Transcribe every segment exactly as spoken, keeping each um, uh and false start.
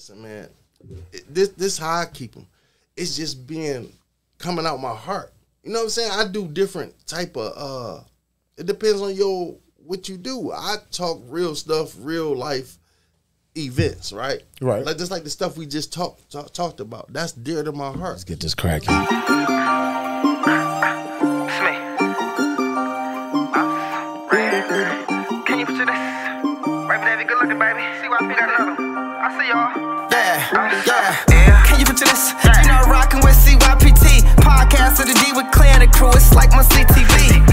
listen, man, it, this this how I keep them. It's just being coming out my heart. You know what I'm saying? I do different type of. Uh, it depends on your what you do. I talk real stuff, real life events, right? Right. Like just like the stuff we just talked talk, talked about. That's dear to my heart. Let's get this cracking. Can you picture this? Good looking, baby. See why I think I love him. I see y'all. Yeah, yeah, yeah. Can you picture this? Yeah. You know, rocking with C Y P T. Podcast of the D with Claire and the crew. It's like my C T V. They be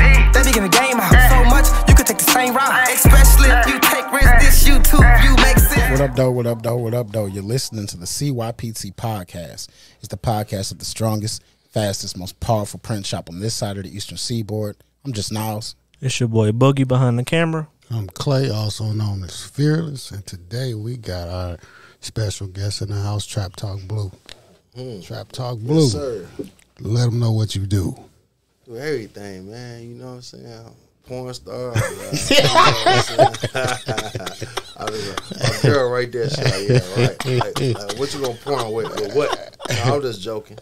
getting a game out. Yeah. So much, you could take the same route. Yeah. Especially yeah. if you take risks. Yeah. This YouTube, yeah. you make sense. What up, though? What up, though? What up, though? You're listening to the C Y P T podcast. It's the podcast of the strongest, fastest, most powerful print shop on this side of the Eastern Seaboard. I'm just Niles. It's your boy Boogie behind the camera. I'm Clay, also known as Fearless, and today we got our special guest in the house, Trap Talk Blue. Mm. Trap Talk Blue. Yes, sir. Let them know what you do. Do everything, man. You know what I'm saying? Porn star. Right? You know what I'm saying? I was like, my girl right there, she like, yeah, right. Like, like, what you gonna porn with? Or what? No, I'm just joking.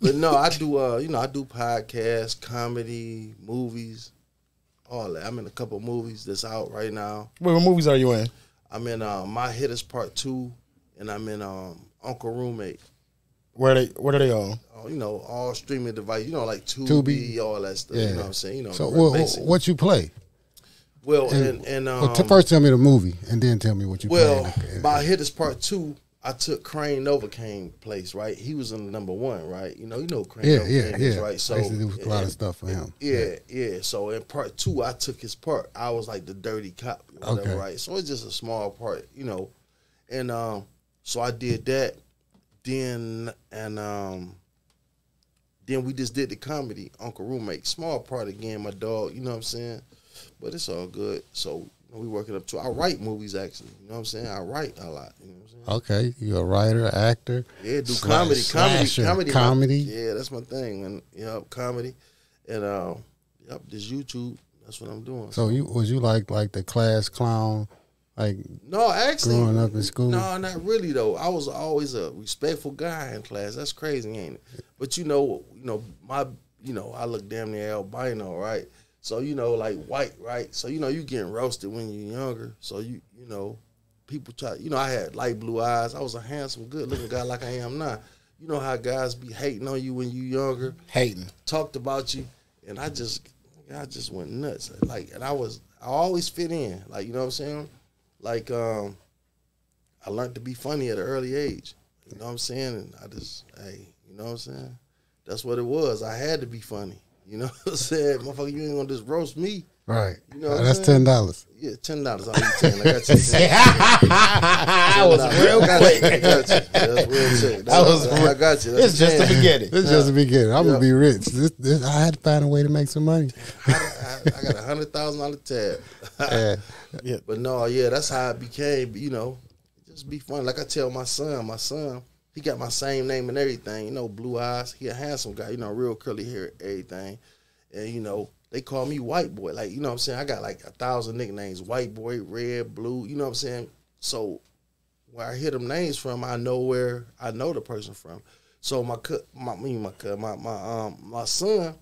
But no, I do. Uh, you know, I do podcasts, comedy, movies. All that. I'm in a couple of movies that's out right now. Wait, what movies are you in? I'm in uh, My Hitters Part Two, and I'm in um, Uncle Roommate. Where are they? What are they on? Oh, you know, all streaming devices. You know, like Tubi, all that stuff. Yeah. You know what I'm saying? You know. So, well, what you play? Well, and, and, and um, well, first tell me the movie, and then tell me what you. Well, play. Well, My Hitters Part Two. I took Crane Novocaine place, right? He was in the number one, right? You know, you know Crane yeah, Novocaine, yeah, yeah. right? So I used to do a lot and, of stuff for him. Yeah, yeah, yeah. So in part two, I took his part. I was like the dirty cop, whatever, okay. right? So it's just a small part, you know. And um, so I did that. Then and um, then we just did the comedy, Uncle Roommate. Small part again, my dog. You know what I'm saying? But it's all good. So. We work it up to. I write movies, actually. You know what I'm saying? I write a lot. You know what I'm saying? Okay, you're a writer, actor. Yeah, do slash, comedy, slasher, comedy, comedy, comedy. Yeah, that's my thing. And you know, comedy, and uh, yep, this YouTube. That's what I'm doing. So you was you like like the class clown, like no, actually growing up in school. No, not really though. I was always a respectful guy in class. That's crazy, ain't it? But you know, you know my, you know I look damn near albino, right? So, you know, like white, right? So, you know, you getting roasted when you're younger. So, you you know, people try, you know, I had light blue eyes. I was a handsome, good-looking guy like I am now. You know how guys be hating on you when you younger. Hating. Talked about you. And I just, I just went nuts. Like, and I was, I always fit in. Like, you know what I'm saying? Like, um, I learned to be funny at an early age. You know what I'm saying? And I just, hey, you know what I'm saying? That's what it was. I had to be funny. You know what I'm saying? Motherfucker, you ain't gonna just roast me. Right. You know what uh, that's saying? ten dollars. Yeah, ten dollars. I'll be ten. I got you. That was real quick. I got you. That's real quick. That was I got you. That's it's just the beginning. It's just the beginning. I'm yeah. gonna be rich. This, this, I had to find a way to make some money. I, I, I got a hundred thousand dollar tab. yeah. yeah. But no, yeah, that's how it became. You know, just be funny. Like I tell my son, my son. He got my same name and everything, you know, blue eyes. He a handsome guy, you know, real curly hair, everything. And, you know, they call me white boy. Like, you know what I'm saying? I got like a thousand nicknames, white boy, red, blue, you know what I'm saying? So where I hear them names from, I know where I know the person from. So my my my my, my um my son,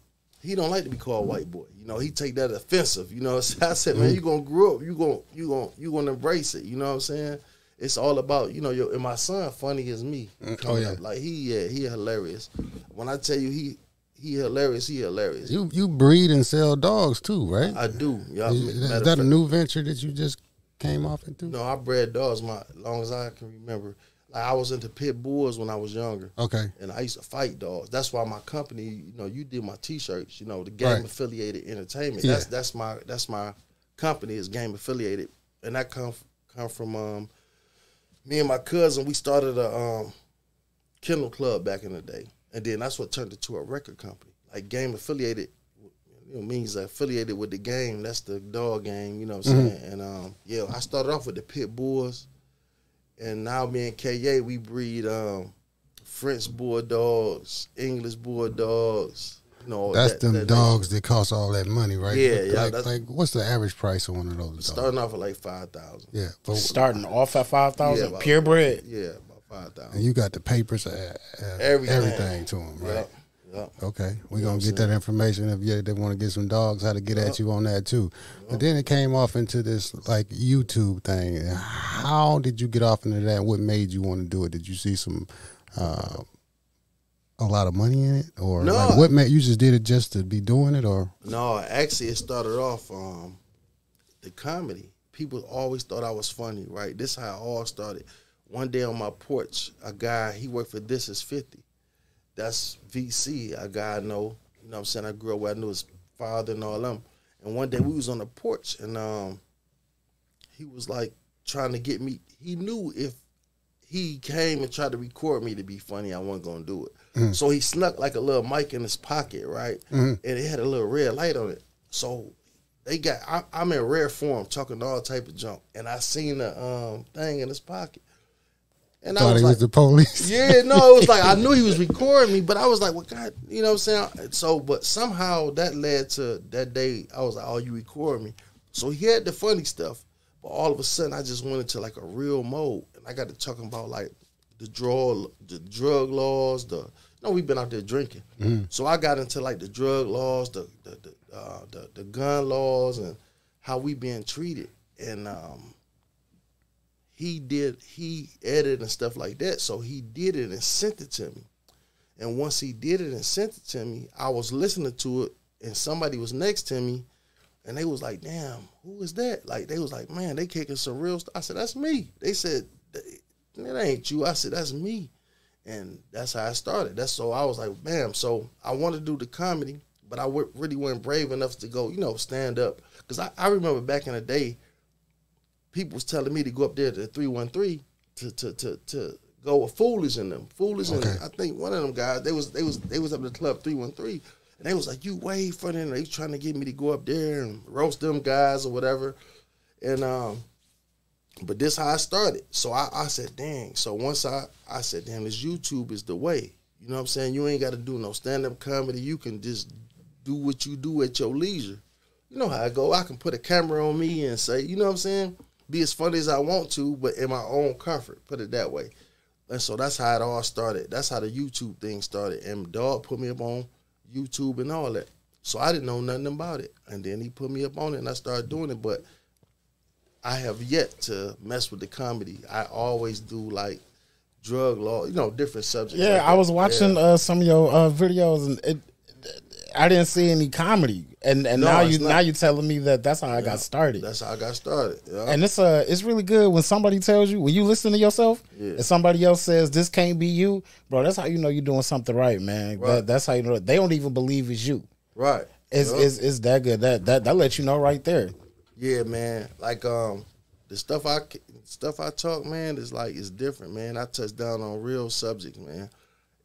he don't like to be called white boy. You know, he take that offensive, you know what I'm saying? I said, man, you going to grow up. You going you going you going to embrace it, you know what I'm saying? It's all about, you know, your, and my son funny as me. Oh, yeah. Up. Like, he, yeah, he hilarious. When I tell you he he hilarious, he hilarious. You you breed and sell dogs, too, right? I do. Y'all, is, is that fact, a new venture that you just came off into? No, I bred dogs my long as I can remember. Like, I was into pit bulls when I was younger. Okay. And I used to fight dogs. That's why my company, you know, you did my T-shirts, you know, the Game right. Affiliated Entertainment. Yeah. That's that's my that's my company is Game Affiliated. And that come, come from... um. Me and my cousin, we started a um, kennel club back in the day. And then that's what turned into a record company. Like Game Affiliated, you know, means affiliated with the game. That's the dog game, you know what I'm saying? Mm-hmm. And, um, yeah, I started off with the pit bulls. And now me and K A, we breed um, French bulldogs, English bulldogs. No, that's that, them that dogs that cost all that money, right? Yeah, yeah. Like, like, what's the average price on one of those? Starting dogs? Off at like five thousand. Yeah, but starting off at five thousand, yeah, purebred. Yeah, about five thousand dollars. And you got the papers, uh, uh, everything. everything to them, right? Yep. Yep. Okay, we're you know gonna get that information. If you, they want to get some dogs, how to get yep. at you on that too. Yep. But then it came off into this like YouTube thing. How did you get off into that? What made you want to do it? Did you see some uh, a lot of money in it, or no, like what made you just did it just to be doing it, or no? Actually, it started off um, the comedy. People always thought I was funny, right? This is how it all started. One day on my porch, a guy he worked for This Is fifty. That's V C, a guy I know. You know what I'm saying? I grew up where I knew his father and all them. And one day we was on the porch, and um, he was, like, trying to get me. He knew if he came and tried to record me to be funny, I wasn't going to do it. Mm. So he snuck, like, a little mic in his pocket, right? Mm. And it had a little red light on it. So they got I, I'm in rare form talking all type of junk, and I seen the um, thing in his pocket. And Thought I was, he like, was the police. Yeah, no, it was like I knew he was recording me, but I was like, well, God, you know what I'm saying? So, but somehow that led to that day, I was like, oh, you record me. So he had the funny stuff, but all of a sudden I just went into like a real mode. And I got to talking about like the, draw, the drug laws, the, you know, we've been out there drinking. Mm. So I got into like the drug laws, the, the, the, uh, the, the gun laws and how we being treated. And, um, He did, he edited and stuff like that. So he did it and sent it to me. And once he did it and sent it to me, I was listening to it and somebody was next to me and they was like, damn, who is that? Like, they was like, man, they kicking some real stuff. I said, that's me. They said, that ain't you. I said, that's me. And that's how I started. That's so I was like, bam. So I wanted to do the comedy, but I w really wasn't brave enough to go, you know, stand up. Because I, I remember back in the day, people was telling me to go up there to three one three to to to to go with Foolish in them. Foolish okay. and I think one of them guys, they was they was they was up at the club three one three and they was like, you way funny, and they was trying to get me to go up there and roast them guys or whatever. And um but this how I started. So I, I said, dang. So once I, I said, damn, this YouTube is the way. You know what I'm saying? You ain't gotta do no stand up comedy. You can just do what you do at your leisure. You know how I go. I can put a camera on me and say, you know what I'm saying? Be as funny as I want to, but in my own comfort, put it that way. And so that's how it all started. That's how the YouTube thing started. And Dog put me up on YouTube and all that. So I didn't know nothing about it. And then he put me up on it, and I started doing it. But I have yet to mess with the comedy. I always do, like, drug law, you know, different subjects. Yeah, like I was watching yeah. uh, some of your uh, videos, and it, I didn't see any comedy. And and no, now you not. now you telling me that that's how I yeah, got started. That's how I got started. Yeah. And it's uh it's really good when somebody tells you, when you listen to yourself yeah. and somebody else says this can't be you, bro. That's how you know you're doing something right, man. Right. That, that's how you know they don't even believe it's you. Right. It's yeah. it's it's that good. That that that lets you know right there. Yeah, man. Like um the stuff I stuff I talk, man, is like it's different, man. I touch down on real subjects, man.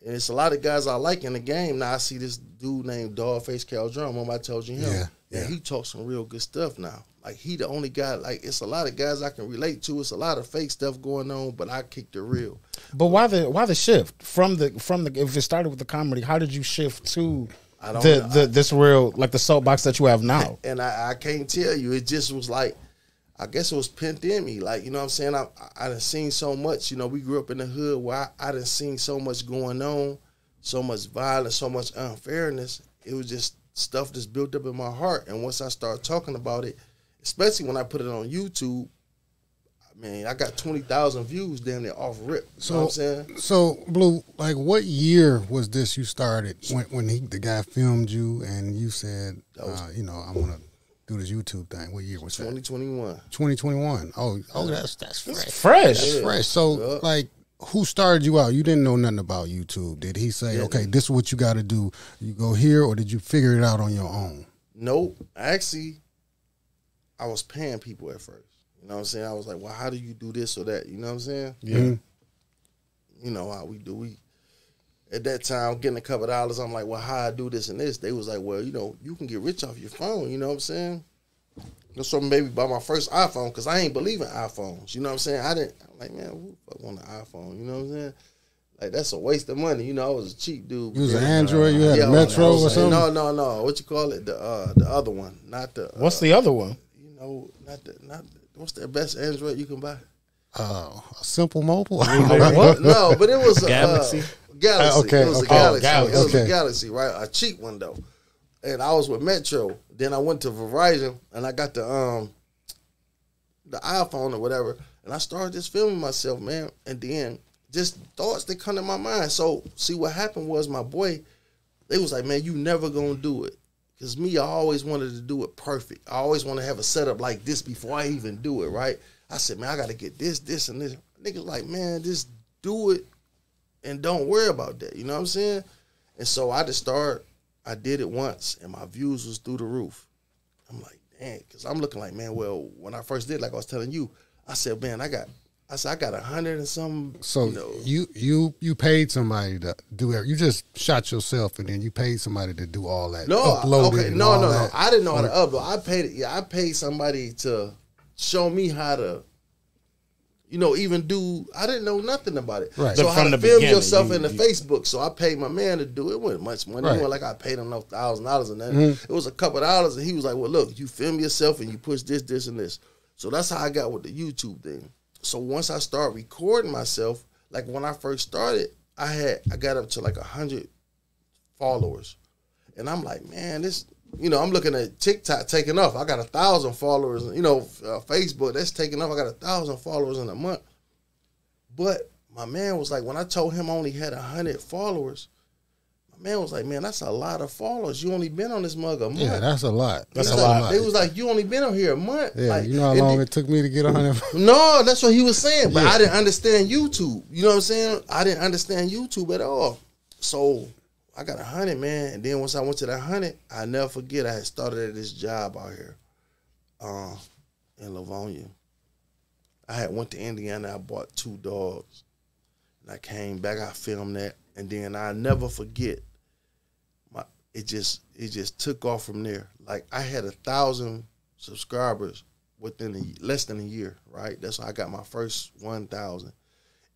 And it's a lot of guys I like in the game. Now I see this dude named Dogface Cal Drum. Remember I told you him? Yeah, yeah. And he talks some real good stuff now. Like, he the only guy, like, it's a lot of guys I can relate to. It's a lot of fake stuff going on, but I kick the real. But why the why the shift? From the, from the if it started with the comedy, how did you shift to I don't the, know. the this real, like the soapbox that you have now? And I, I can't tell you. It just was like, I guess it was pent in me. Like, you know what I'm saying? I, I done seen so much. You know, we grew up in the hood where I, I done seen so much going on, so much violence, so much unfairness. It was just stuff that's built up in my heart. And once I started talking about it, especially when I put it on YouTube, I mean, I got twenty thousand views damn near off rip. You so, know what I'm saying? So, Blue, like, what year was this you started when, when he, the guy filmed you and you said, was, uh, you know, I want to do this YouTube thing? What year was that? twenty twenty-one. twenty twenty-one. Oh, oh, that's that's fresh. That's fresh. That's yeah. fresh. So, yep. like, who started you out? You didn't know nothing about YouTube. Did he say, yeah. okay, this is what you got to do? You go here, or did you figure it out on your own? Nope. Actually, I was paying people at first. You know what I'm saying? I was like, well, how do you do this or that? You know what I'm saying? Yeah. Mm-hmm. You know how we do it. At that time, getting a couple dollars, I'm like, well, how I do this and this? They was like, well, you know, you can get rich off your phone. You know what I'm saying? So maybe by my first iPhone, because I ain't believe in iPhones. You know what I'm saying? I didn't, I'm like, man, who the fuck want an iPhone? You know what I'm saying? Like, that's a waste of money. You know, I was a cheap dude. You was an Android? You had yeah, a Metro was, or something? No, no, no. What you call it? The uh, the other one. Not the. Uh, What's the other one? You know, not the, not the, what's the best Android you can buy? Uh, a simple mobile? What? No, but it was a Galaxy. Uh, Galaxy. Uh, okay. It was okay. a Galaxy. Oh, Galaxy. It was okay. a Galaxy, right? A cheap one though. And I was with Metro. Then I went to Verizon and I got the um the iPhone or whatever. And I started just filming myself, man. And then just thoughts that come to my mind. So see what happened was my boy, they was like, man, you never gonna do it. Cause me, I always wanted to do it perfect. I always want to have a setup like this before I even do it, right? I said, man, I got to get this, this, and this. Niggas like, man, just do it and don't worry about that. You know what I'm saying? And so I just started, I did it once, and my views was through the roof. I'm like, dang, because I'm looking like, man, well, when I first did, like I was telling you, I said, man, I got, I said, I got a hundred and something. So you, know. you you you paid somebody to do it. You just shot yourself, and then you paid somebody to do all that. No, upload okay, it and no, all no, that. no. I didn't know how to upload. I paid it. Yeah, I paid somebody to show me how to, you know, even do, I didn't know nothing about it. Right. So how to film yourself in the Facebook. So I paid my man to do it. It wasn't much money. Right. It wasn't like I paid him no thousand dollars and that. Mm-hmm. It was a couple of dollars, and he was like, well, look, you film yourself and you push this, this, and this. So that's how I got with the YouTube thing. So once I started recording myself, like when I first started, I had, I got up to like a hundred followers. And I'm like, man, this, you know, I'm looking at TikTok taking off. I got a thousand followers. You know, uh, Facebook, that's taking off. I got a thousand followers in a month. But my man was like, when I told him I only had a hundred followers, my man was like, man, that's a lot of followers. You only been on this mug a month. Yeah, that's a lot. That's a lot. They was like, you only been on here a month. Yeah, like, you know how long it took me to get a hundred. No, that's what he was saying. But yeah. I didn't understand YouTube. You know what I'm saying? I didn't understand YouTube at all. So I got a hundred, man, and then once I went to that hundred, I never forget I had started at this job out here, um, in Livonia. I had went to Indiana. I bought two dogs, and I came back. I filmed that, and then I never forget. My it just it just took off from there. Like I had a thousand subscribers within a, less than a year, right? That's how I got my first one thousand,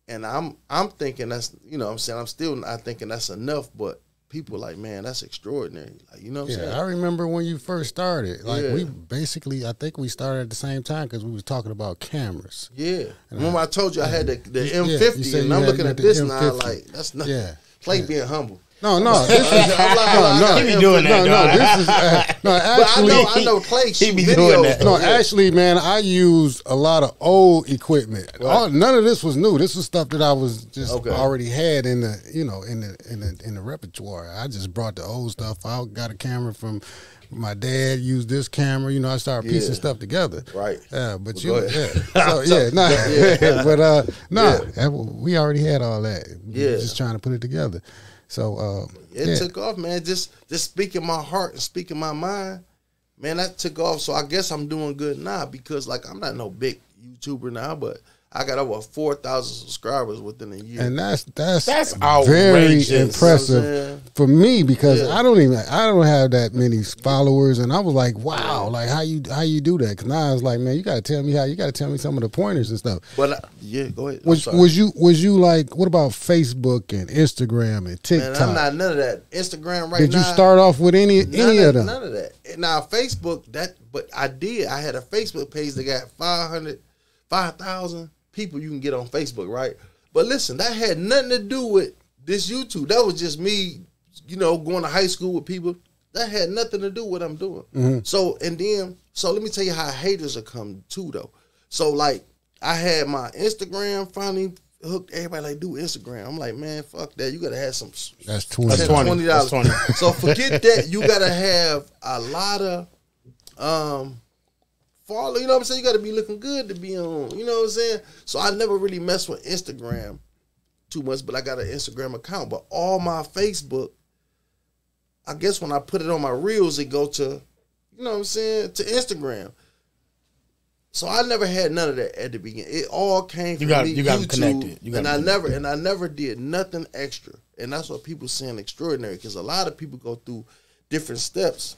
and I'm I'm thinking that's you know what I'm saying I'm still not thinking that's enough, but. People like, man, that's extraordinary. Like, you know what I'm yeah, saying? Yeah, I remember when you first started. Like, yeah. we basically, I think we started at the same time because we was talking about cameras. Yeah. And remember I, I told you I had the, the yeah, M fifty, and I'm had, looking at this now, like, that's nothing. Yeah. Play yeah. being humble. No, no. This is, I'm like, no, no. He be doing no, that, No, no, this is, uh, no, actually. But I know, I know Clay shoot be videos. Doing that. No, yeah. actually, man, I used a lot of old equipment. Right. All, none of this was new. This was stuff that I was just okay. already had in the, you know, in the, in the, in the repertoire. I just brought the old stuff out, got a camera from my dad, used this camera. You know, I started piecing yeah. stuff together. Right. Yeah, uh, but well, you, yeah. So, yeah, no, yeah. but, uh, no, yeah. we already had all that. We yeah. just trying to put it together. So uh, it yeah. took off, man. Just just speaking my heart and speaking my mind, man. That took off. So I guess I'm doing good now because, like, I'm not no big YouTuber now, but I got over four thousand subscribers within a year. And that's that's that's very impressive you know for me because yeah. I don't even I don't have that many followers, and I was like, wow, like how you how you do that? Because now I was like, man, you gotta tell me how you gotta tell me some of the pointers and stuff. But I, yeah, go ahead. Was was you was you like what about Facebook and Instagram and TikTok? Man, I'm not none of that. Instagram right now. Did you start off with any any of them? None of that. Now Facebook that, but I did. I had a Facebook page that got five hundred, five thousand. people you can get on Facebook, right? But listen, that had nothing to do with this YouTube. That was just me, you know, going to high school with people. That had nothing to do with what I'm doing. Mm-hmm. So, and then, so let me tell you how haters are coming too, though. So, like, I had my Instagram finally hooked. Everybody like, do Instagram. I'm like, man, fuck that. You got to have some. That's twenty dollars. That's twenty dollars. That's twenty. So, forget that. You got to have a lot of, um, follow, you know what I'm saying? You got to be looking good to be on, you know what I'm saying? So I never really messed with Instagram too much, but I got an Instagram account. But all my Facebook, I guess when I put it on my reels, it go to, you know what I'm saying, to Instagram. So I never had none of that at the beginning. It all came from you got, me, you got YouTube, connected. You got and I never and I never did nothing extra. And that's what people saying extraordinary, because a lot of people go through different steps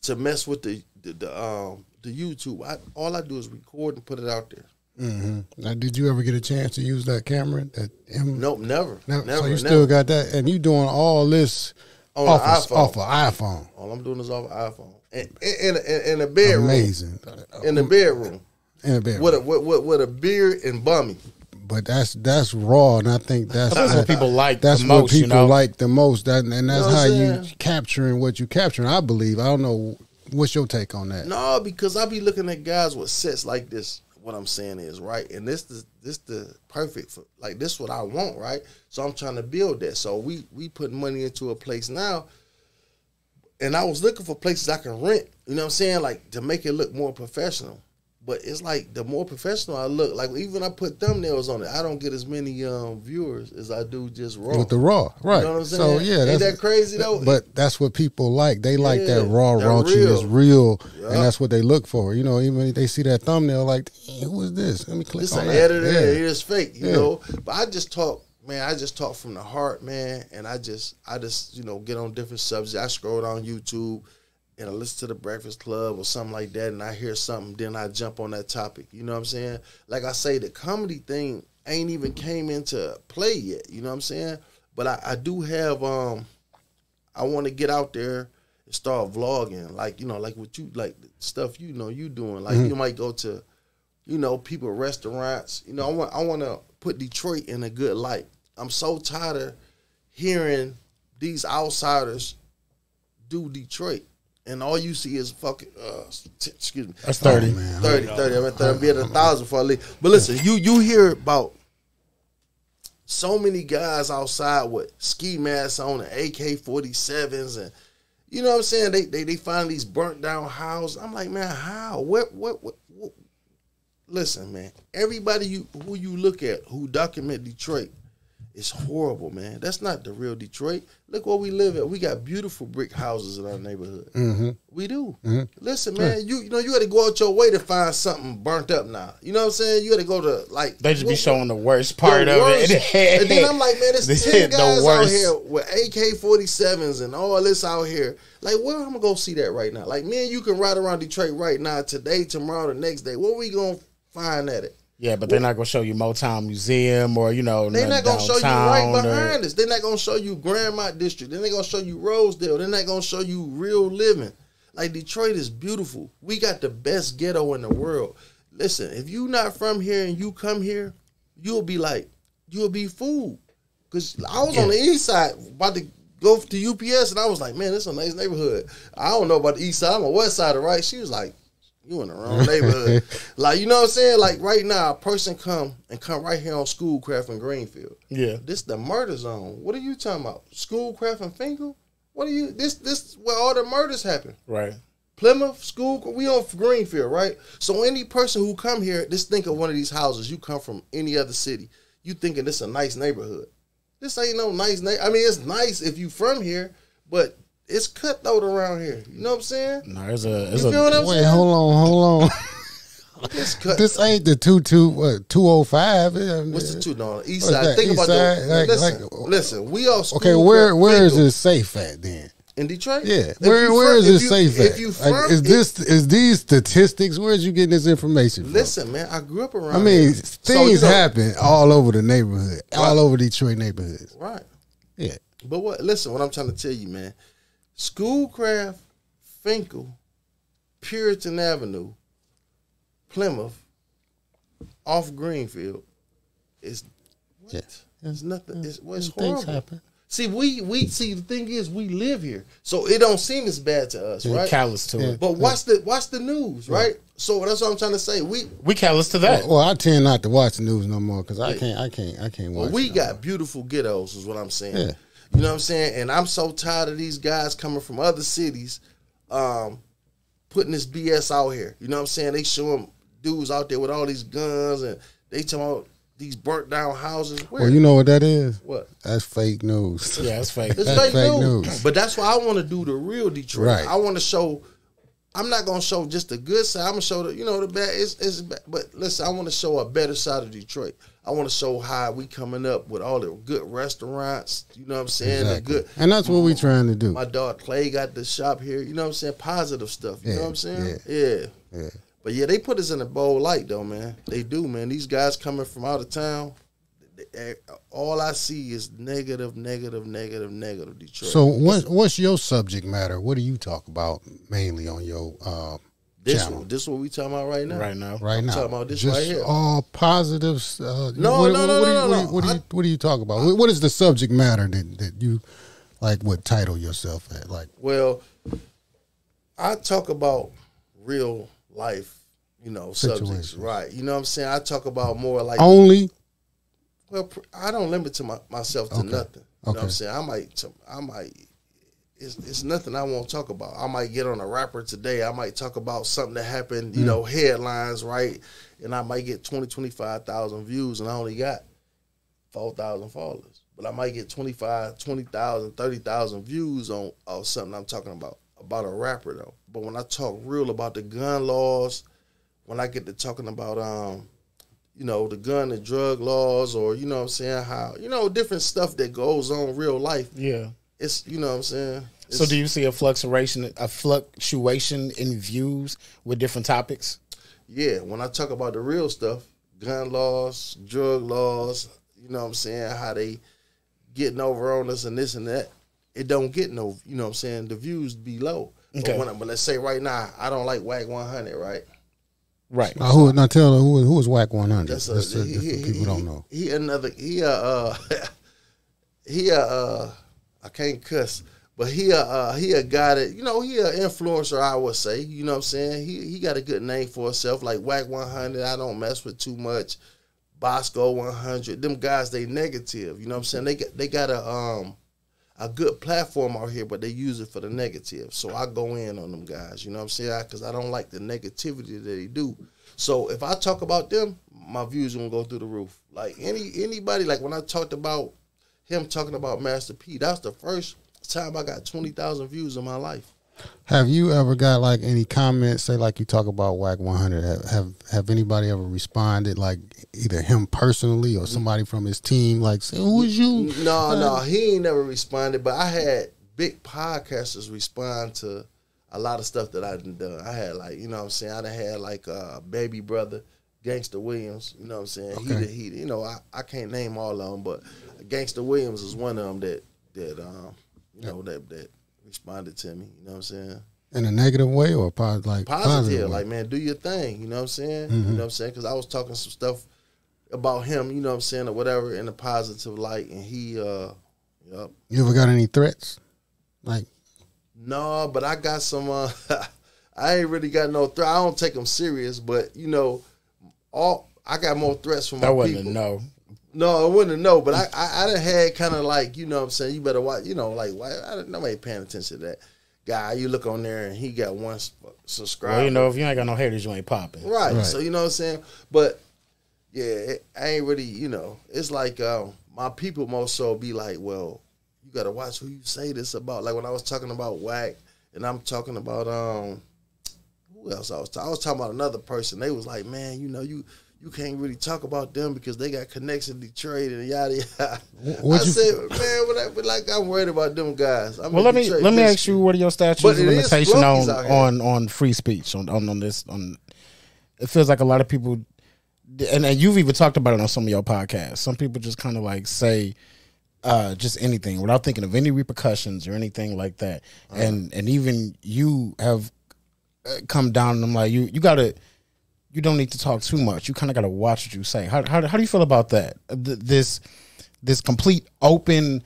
to mess with the the, the um. The YouTube, I, all I do is record and put it out there. Mm-hmm. Now, did you ever get a chance to use that camera? That M nope, never, never. never so you never. still got that, and you doing all this on off, an iPhone. off an iPhone. All I'm doing is off an iPhone, and in a bedroom, amazing, in the bedroom. in a beer. With a with, with, with a beer and bummy. But that's that's raw, and I think that's, that's what people like. That's the most, what people you know? like the most, that, and that's you know how saying? you capturing what you capturing. I believe. I don't know. What's your take on that? No, because I be looking at guys with sets like this. What I'm saying is right, and this is this the perfect for, like this is what I want, right? So I'm trying to build that. So we we put money into a place now, and I was looking for places I can rent. You know what I'm saying? Like to make it look more professional. But it's like the more professional I look, like even I put thumbnails on it, I don't get as many um, viewers as I do just raw. With the raw, right? You know what I'm saying? So yeah, ain't that's, that crazy though? But that's what people like. They like yeah, that raw, raunchiness, real, yeah. and that's what they look for. You know, even if they see that thumbnail, like, who is this? Let me click this on that. It's an editor. Yeah. It's fake, you yeah. know. But I just talk, man. I just talk from the heart, man. And I just, I just, you know, get on different subjects. I scroll on YouTube. And I listen to the Breakfast Club or something like that, and I hear something, then I jump on that topic. You know what I'm saying? Like I say, the comedy thing ain't even came into play yet. You know what I'm saying? But I, I do have, um, I want to get out there and start vlogging. Like, you know, like what you, like the stuff you know you doing. Like, mm-hmm. you might go to, you know, people, restaurants. You know, I want, I want to put Detroit in a good light. I'm so tired of hearing these outsiders do Detroit. And all you see is fucking, uh, excuse me. That's thirty. Oh, thirty, thirty. I'm at I'll be at a thousand before I leave. But listen, you you hear about so many guys outside with ski masks on and A K forty-sevens. And you know what I'm saying? They they, they find these burnt down houses. I'm like, man, how? What, what, what, what? Listen, man, everybody you who you look at who document Detroit, it's horrible, man. That's not the real Detroit. Look where we live at. We got beautiful brick houses in our neighborhood. Mm-hmm. We do. Mm-hmm. Listen, man, you you know, you got to go out your way to find something burnt up now. You know what I'm saying? You got to go to, like... They just what, be showing the worst part the of worst. it. And then I'm like, man, there's ten guys the out here with A K forty-sevens and all this out here. Like, where well, I'm going to go see that right now? Like, man, you can ride around Detroit right now, today, tomorrow, the next day. What we going to find at it? Yeah, but they're not going to show you Motown Museum or, you know, they're not going to show you right behind us. They're not going to show you Grandmont District. They're not going to show you Rosedale. They're not going to show you real living. Like, Detroit is beautiful. We got the best ghetto in the world. Listen, if you're not from here and you come here, you'll be like, you'll be fooled. Because I was yeah. on the east side about to go to U P S, and I was like, man, this is a nice neighborhood. I don't know about the east side. I'm on the west side, right? She was like, you in the wrong neighborhood. Like, you know what I'm saying? Like, right now, a person come and come right here on Schoolcraft and Greenfield. Yeah. This the murder zone. What are you talking about? Schoolcraft and Finkel? What are you? This this where all the murders happen. Right. Plymouth, School, we on Greenfield, right? So any person who come here, just think of one of these houses. You come from any other city. You thinking this a nice neighborhood. This ain't no nice neighborhood. I mean, it's nice if you from here, but... it's cutthroat around here. You know what I'm saying? No, there's a. It's you feel a, what I'm wait, saying? hold on, hold on. It's cut. This ain't the two two what two oh five. What's the two no east side? Think east about side, that. Like, listen, like, listen. We all okay. Where where is it safe at then? In Detroit? Yeah. If where where from, is it safe you, at? If you from, like, is this if, is these statistics? Where is you getting this information from? Listen, man, I grew up around. I mean, here. things so, you know, happen all over the neighborhood, right. all over Detroit neighborhoods. Right. Yeah. But what? Listen, what I'm trying to tell you, man. Schoolcraft, Finkel, Puritan Avenue, Plymouth, off Greenfield, is what? Yeah. It's nothing. It's, well, it's horrible. Things happen. See, we we see the thing is we live here, so it don't seem as bad to us, right? We're callous to yeah. it. But watch the watch the news, yeah. right? So that's what I'm trying to say. We we callous to that. Well, well I tend not to watch the news no more because I yeah. can't I can't I can't watch. Well, we it no got more. beautiful ghettos, is what I'm saying. Yeah. You know what I'm saying? And I'm so tired of these guys coming from other cities um, putting this B S out here. You know what I'm saying? They show them dudes out there with all these guns and they talking about these burnt down houses. Where? Well, you know what that is? What? That's fake news. Yeah, that's fake. It's that's fake, fake news. news. But that's why I want to do the real Detroit. Right. I want to show, I'm not going to show just the good side. I'm going to show the, you know, the bad. It's, it's bad. But listen, I want to show a better side of Detroit. I want to show how we coming up with all the good restaurants. You know what I'm saying? Exactly. The good, and that's what we trying to do. My dog Clay got the shop here. You know what I'm saying? Positive stuff. You yeah, know what I'm saying? Yeah. yeah. Yeah. But, yeah, they put us in a bold light, though, man. They do, man. These guys coming from out of town, they, all I see is negative, negative, negative, negative Detroit. So what, what's your subject matter? What do you talk about mainly on your um, This, channel. This is what we talking about right now. Right now. Right I'm now. Talking about this just right here. All positives. Uh, no, what, no, no, what, no, no, what, no. What, I, do you, what do you talk about? I, what is the subject matter that, that you like? What title yourself at? Like, well, I talk about real life, you know, subjects, right? You know what I'm saying? I talk about more like only. Well, I don't limit to my, myself to okay. nothing. You okay. know what I'm saying? I might. I might. It's, it's nothing I won't talk about. I might get on a rapper today. I might talk about something that happened, you mm. know, headlines, right? And I might get twenty, twenty-five thousand views, and I only got four thousand followers. But I might get twenty-five, twenty thousand, thirty thousand views on, on something I'm talking about, about a rapper, though. But when I talk real about the gun laws, when I get to talking about, um, you know, the gun and drug laws or, you know what I'm saying, how, you know, different stuff that goes on in real life. Yeah. It's, you know what I'm saying? It's, so do you see a fluctuation a fluctuation in views with different topics? Yeah, when I talk about the real stuff, gun laws, drug laws, you know what I'm saying, how they getting over on us and this and that, it don't get no, you know what I'm saying, the views be low. Okay. But, when I, but let's say right now, I don't like W A C one hundred, right? Right. Now, who, now tell them, who, who is W A C one hundred? That's, a, that's, a, he, that's he, people he, don't know. He another, he a, uh, he a, uh, I can't cuss, but he a uh, he a guy that, you know, he an influencer, I would say. You know what I'm saying? He he got a good name for himself, like W A C one hundred. I don't mess with too much. Bosco one hundred. Them guys, they negative. You know what I'm saying? They got they got a um a good platform out here, but they use it for the negative. So I go in on them guys. You know what I'm saying? Because I, I don't like the negativity that they do. So if I talk about them, my views gonna go through the roof. Like any anybody, like when I talked about. Him talking about Master P. That's the first time I got twenty thousand views in my life. Have you ever got like any comments? Say like you talk about W A C one hundred. Have, have have anybody ever responded like either him personally or somebody from his team? Like, say, who is you? No, no, he ain't never responded. But I had big podcasters respond to a lot of stuff that I done done. I had like, you know what I'm saying? I done had like a baby brother. Gangster Williams, you know what I'm saying? Okay. He, he, you know, I, I can't name all of them, but Gangster Williams is one of them that that um, you know, that that responded to me. You know what I'm saying? In a negative way or pos like positive, positive like man, do your thing. You know what I'm saying? Mm-hmm. You know what I'm saying? Because I was talking some stuff about him, you know what I'm saying, or whatever, in a positive light, and he, uh, yep. You ever got any threats? Like, no, but I got some. Uh, I ain't really got no threat. I don't take them serious, but you know. All I got more threats from my people. I wouldn't know. No, I wouldn't know. But I, I, I done had kind of like, you know what I'm saying, you better watch, you know, like, why, I don't, nobody paying attention to that guy. You look on there and he got one subscriber. Well, you know, if you ain't got no haters, you ain't popping. Right. right. So, you know what I'm saying? But, yeah, it, I ain't really, you know, it's like um, my people more so be like, well, you got to watch who you say this about. Like when I was talking about W A C and I'm talking about, um, who else I was talking? I was talking about another person. They was like, man, you know, you you can't really talk about them because they got connections in Detroit and yada yada. What I you said, man, but like I'm worried about them guys. I'm well, let Detroit me let me ask you, what are your statutes of limitation on, on on free speech on, on on this? On it feels like a lot of people, and, and you've even talked about it on some of your podcasts. Some people just kind of like say. Uh, just anything without thinking of any repercussions or anything like that, uh-huh. and and even you have come down and I'm like, you you gotta, you don't need to talk too much. You kind of gotta watch what you say. How how how do you feel about that? Th this this complete open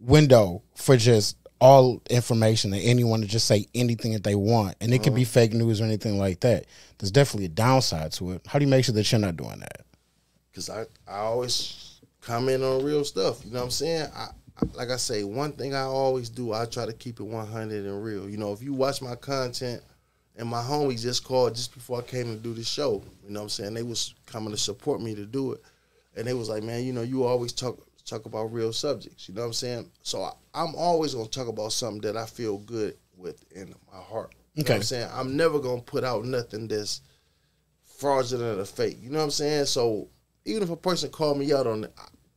window for just all information and anyone to just say anything that they want, and it uh-huh. could be fake news or anything like that. There's definitely a downside to it. How do you make sure that you're not doing that? Because I I always. Comment on real stuff. You know what I'm saying? I, I, like I say, one thing I always do, I try to keep it one hundred and real. You know, if you watch my content, and my homies just called just before I came to do this show, you know what I'm saying? They was coming to support me to do it. And they was like, man, you know, you always talk talk about real subjects. You know what I'm saying? So I, I'm always going to talk about something that I feel good with in my heart. You okay. know what I'm saying? I'm never going to put out nothing that's fraudulent or fake. You know what I'm saying? So even if a person called me out on it,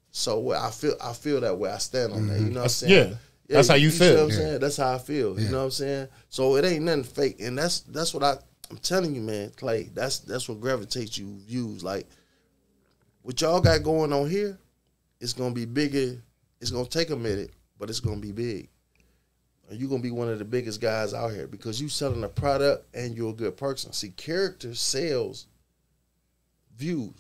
so well, I feel I feel that way. I stand on mm-hmm. that. You know what I'm saying? Yeah, yeah that's how you, you feel. You know what I'm yeah. saying? That's how I feel. Yeah. You know what I'm saying? So it ain't nothing fake, and that's that's what I I'm telling you, man, Clay. That's that's what gravitates you views. Like what y'all got going on here, it's gonna be bigger. It's gonna take a minute, but it's gonna be big. you're going to be one of the biggest guys out here because you're selling a product and you're a good person. See, character sells views.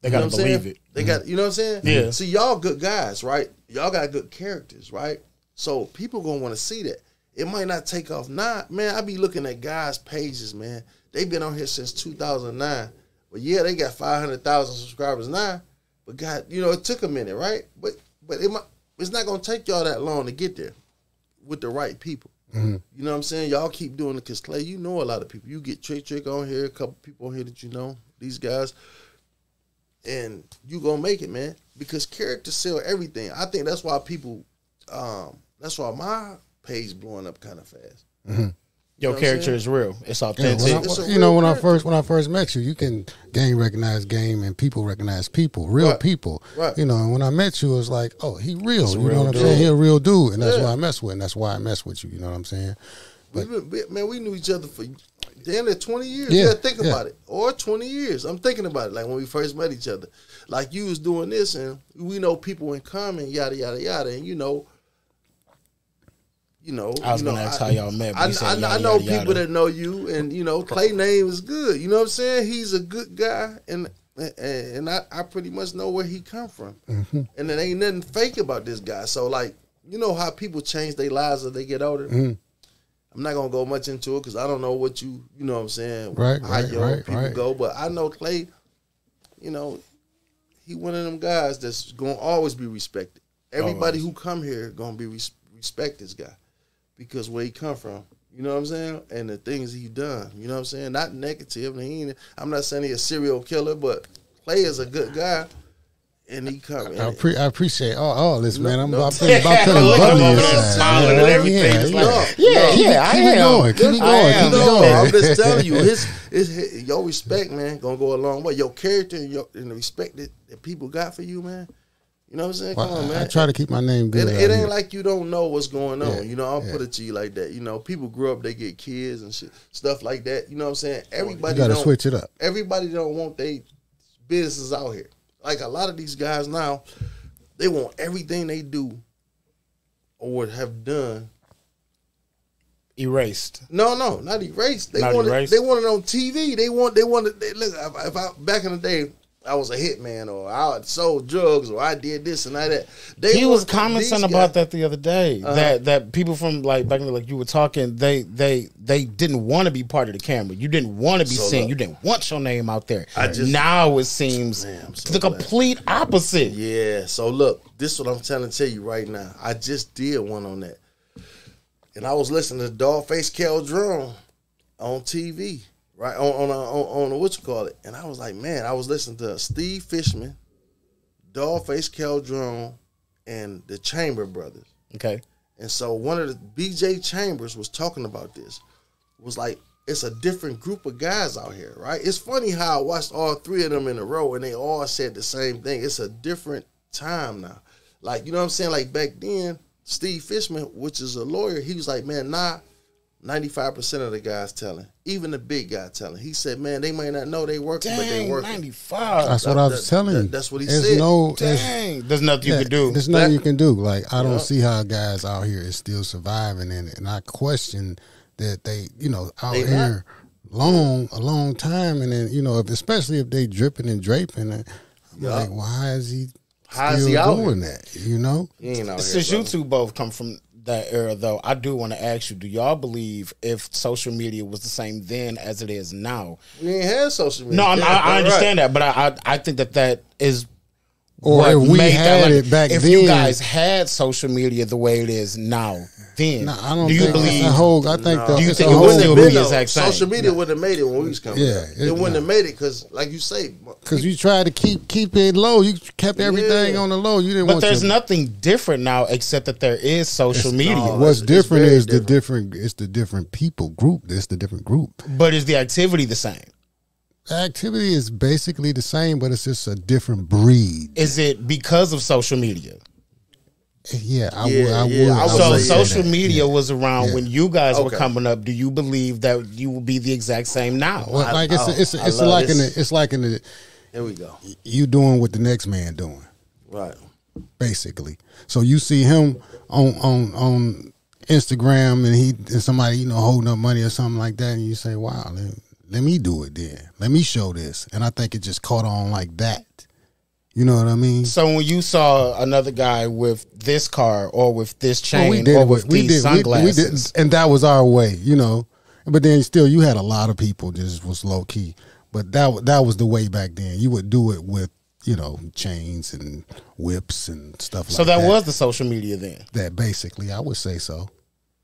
They got to believe it. They got, you know what I'm saying? Yeah. See, y'all good guys, right? Y'all got good characters, right? So people going to want to see that. It might not take off. Nah, man, I be looking at guys' pages, man. They've been on here since two thousand nine. But, yeah, they got five hundred thousand subscribers now. But, God, you know, it took a minute, right? But but it might, it's not going to take y'all that long to get there with the right people. Mm-hmm. You know what I'm saying? Y'all keep doing it because, Clay, you know a lot of people. You get Trick Trick on here, a couple people on here that you know, these guys. And you going to make it, man, because characters sell everything. I think that's why people um, – that's why my page blowing up kind of fast. Mm-hmm. Your character is real. It's authentic. Yeah, when I, you know, when character. I first when I first met you, you can gang recognize game and people recognize people, real right. people. Right. You know, and when I met you, it was like, oh, he real. He's you real know what dude. I'm saying? He a real dude, and that's yeah. why I mess with. And that's why I mess with you. You know what I'm saying? But we been, man, we knew each other for damn near twenty years. Yeah, yeah think yeah. about it. Or twenty years. I'm thinking about it. Like when we first met each other, like you was doing this, and we know people in common, yada yada yada, and you know. You know, I was you know, gonna ask I, how y'all met. But I, I, yada, I know yada, yada. people that know you, and you know, Clay name is good. You know what I'm saying? He's a good guy, and and, and I, I pretty much know where he come from. Mm-hmm. And it ain't nothing fake about this guy. So like, you know how people change their lives as they get older. Mm-hmm. I'm not gonna go much into it because I don't know what you, you know what I'm saying? Right, how right, young right, people right. go, but I know Clay. You know, he one of them guys that's gonna always be respected. Everybody always. who come here gonna be res respect this guy. Because where he come from, you know what I'm saying? And the things he done, you know what I'm saying? Not negative. He ain't, I'm not saying he a serial killer, but Clay is a good guy, and he come. I, and pre, I appreciate all, all this, no, man. I'm no. about to yeah, about to yeah, yeah, yeah, like, yeah, yeah, yeah, yeah. I keep am. Going, keep going, I am. Keep no, going. I'm just telling you, his, his, his, your respect, man, gonna go a long way. Your character and, your, and the respect that, that people got for you, man. You know what I'm saying? Well, Come on, man. I try to keep my name good. It, it ain't here. like you don't know what's going on. Yeah, you know, I'll yeah. put it to you like that. You know, people grow up, they get kids and shit, stuff like that. You know what I'm saying? Everybody you gotta don't, switch it up. Everybody don't want their businesses out here. Like a lot of these guys now, they want everything they do or have done erased. No, no, not erased. They not want erased. It, they want it on T V. They want. They want it. They, look, if I back in the day. I was a hitman, or I sold drugs, or I did this and I that. They he was commenting about that the other day. Uh-huh. That that people from like back then, like you were talking, they they they didn't want to be part of the camera. You didn't want to be so seen. Look, you didn't want your name out there. I just, now it seems man, so the glad. complete opposite. Yeah. So look, this is what I'm trying to tell you right now. I just did one on that, and I was listening to Dogface Cal Drum on T V. Right on on on, on what you call it, and I was like, man, I was listening to Steve Fishman, Dogface Cal Drum, and the Chamber Brothers. Okay, and so one of the B J Chambers was talking about this. It was like it's a different group of guys out here, right? It's funny how I watched all three of them in a row, and they all said the same thing. It's a different time now. Like you know what I'm saying? Like back then, Steve Fishman, which is a lawyer, he was like, man, nah. ninety-five percent of the guys telling, even the big guy telling. He said, man, they might not know they working, dang, but they working. ninety-five. That's what that, I was that, telling you. That, that's what he there's said. No, dang. There's, there's nothing yeah, you can do. There's nothing that, you can do. Like, I don't yeah. see how guys out here is still surviving in it. And I question that they, you know, out they here not. long, a long time. And then, you know, if, especially if they dripping and draping. I'm yeah. like, why is he How still is he out doing here? that? You know? He out Since here, you two both come from that era, though, I do want to ask you, do y'all believe if social media was the same then as it is now? We ain't had social media. No, I, mean, I, I understand right. that, but I, I I think that that is or what if we made had that, like, it back if then. If you guys had social media the way it is now, then no, I don't do you think believe the whole? I think no. the, do you think it would still be the exact same? Social media no. would have made it when we was coming. Yeah, it, it wouldn't no. have made it because, like you say, because you tried to keep keep it low. You kept everything yeah. on the low. You didn't. But want there's your, nothing different now except that there is social media. No, What's different is different. the different. It's the different people group. It's the different group. But is the activity the same? Activity is basically the same, but it's just a different breed. Is it because of social media? Yeah, I yeah, would. I yeah, would I so would social that. media yeah. was around yeah. when you guys okay. were coming up. Do you believe that you will be the exact same now? Well, I, like it's oh, it's, it's like this. in the, it's like in the. There we go. You doing what the next man doing, right? Basically, so you see him on on on Instagram and he and somebody, you know, holding up money or something like that, and you say, wow, let, let me do it then. Let me show this. And I think it just caught on like that. You know what I mean? So when you saw another guy with this car or with this chain well, we or with we these did, sunglasses. We, we did, and that was our way, you know. But then still you had a lot of people just was low key. But that that was the way back then. You would do it with, you know, chains and whips and stuff like that. So that was the social media then? That basically, I would say so.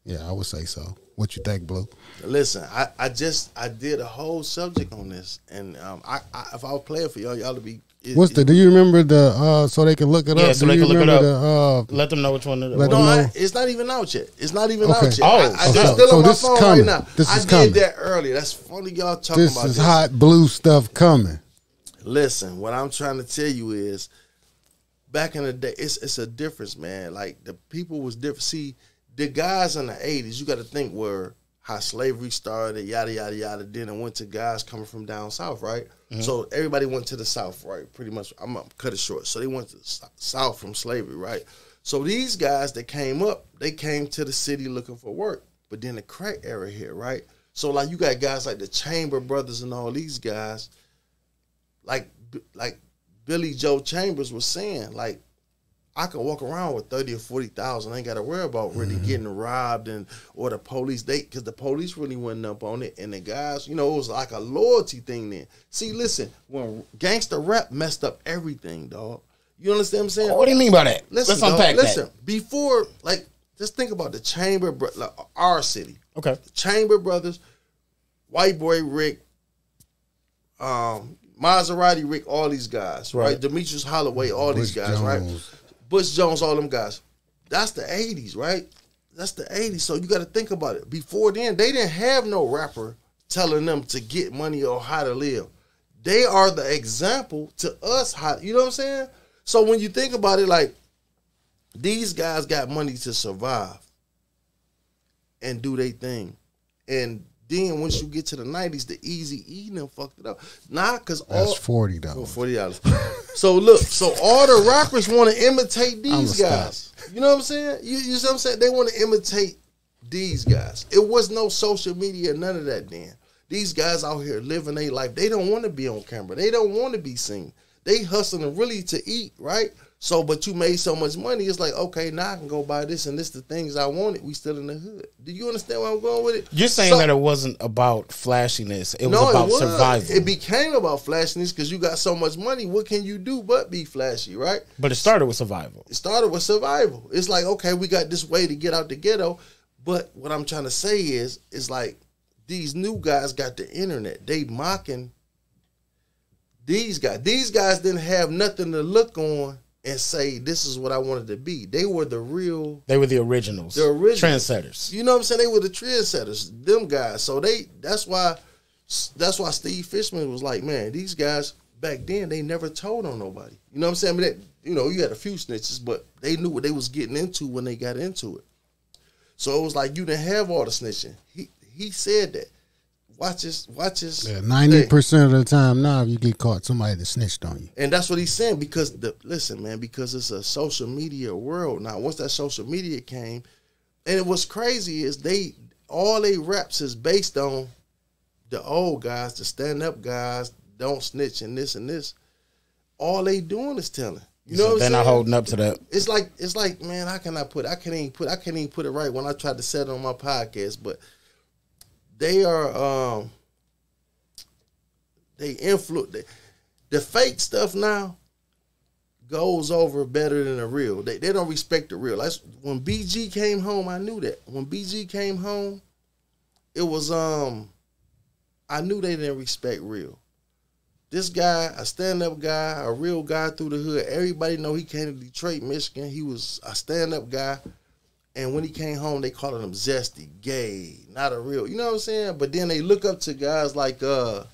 Yeah, I would say so. What you think, Blue? Listen, I, I just, I did a whole subject on this. And um, I, I if I was playing for y'all, y'all would be. It, What's the, do you remember the, uh, so they can look it yeah, up? Yeah, so do they can look it up. The, uh, let them know which one. It no, I, it's not even out yet. It's not even okay. out yet. Oh, I, I, okay. It's still so on my phone coming. right now. This I is did coming. that earlier. That's funny y'all talking this about this. This is hot Blue stuff coming. Listen, what I'm trying to tell you is, back in the day, it's it's a difference, man. Like, the people was different. See, the guys in the eighties, you got to think were how slavery started, yada, yada, yada, then it went to guys coming from down south, right? Mm-hmm. So everybody went to the south, right? Pretty much, I'm going to cut it short. So they went to the south from slavery, right? So these guys that came up, they came to the city looking for work. But then the crack era here, right? So, like, you got guys like the Chamber Brothers and all these guys, like like Billy Joe Chambers was saying, like, I could walk around with thirty or forty thousand. I ain't got to worry about really mm-hmm. getting robbed and or the police. They because the police really went up on it, and the guys, you know, it was like a loyalty thing. Then see, listen, when gangster rap messed up everything, dog. You understand what I'm saying? What do you mean by that? Listen, Let's dog, unpack listen, that. Listen, before like just think about the Chamber, like, our city. Okay, the Chamber Brothers, White Boy Rick, um, Maserati Rick, all these guys, right? right? Demetrius Holloway, all Bush these guys, Jones. right? Bush Jones, all them guys. That's the eighties, right? That's the eighties. So you got to think about it. Before then, they didn't have no rapper telling them to get money or how to live. They are the example to us. How, you know what I'm saying? So when you think about it, like, these guys got money to survive and do their thing. And then once you get to the nineties, the Eazy-E them fucked it up. Nah, because all that's forty dollars. Forty dollars. So look, so all the rappers want to imitate these guys. Stop. You know what I'm saying? You, you see what I'm saying? They want to imitate these guys. It was no social media, none of that then. These guys out here living their life. They don't want to be on camera. They don't want to be seen. They hustling really to eat, right? So, but you made so much money, it's like, okay, now I can go buy this, and this the things I wanted. We still in the hood. Do you understand where I'm going with it? You're saying so, that it wasn't about flashiness. It no, was about it was. survival. It became about flashiness because you got so much money. What can you do but be flashy, right? But it started with survival. It started with survival. It's like, okay, we got this way to get out the ghetto. But what I'm trying to say is, it's like these new guys got the internet. They mocking these guys. These guys didn't have nothing to look on and say, this is what I wanted to be. They were the real. They were the originals. The original. Trendsetters. You know what I'm saying? They were the trendsetters. Them guys. So they, that's why, that's why Steve Fishman was like, man, these guys back then, they never told on nobody. You know what I'm saying? I mean, that, you know, you had a few snitches, but they knew what they was getting into when they got into it. So it was like, you didn't have all the snitching. He, he said that. Watch this, watch this. Yeah, ninety percent of the time now, if you get caught, somebody that snitched on you. And that's what he's saying because, the listen, man, because it's a social media world. Now, once that social media came, and what's crazy is they, all they raps is based on the old guys, the stand-up guys, don't snitch and this and this. All they doing is telling. You know so what I'm saying? They're not holding up to that. It's like, it's like, man, how can I put it? I can't even put, I can't even put it right when I tried to set it on my podcast, but they are, um, they influence, they, the fake stuff now goes over better than the real. They, they don't respect the real. That's, when B G came home, I knew that. When B G came home, it was, um, I knew they didn't respect real. This guy, a stand-up guy, a real guy through the hood, everybody know he came to Detroit, Michigan. He was a stand-up guy. And when he came home, they called him zesty, gay, not a real, you know what I'm saying? But then they look up to guys like uh,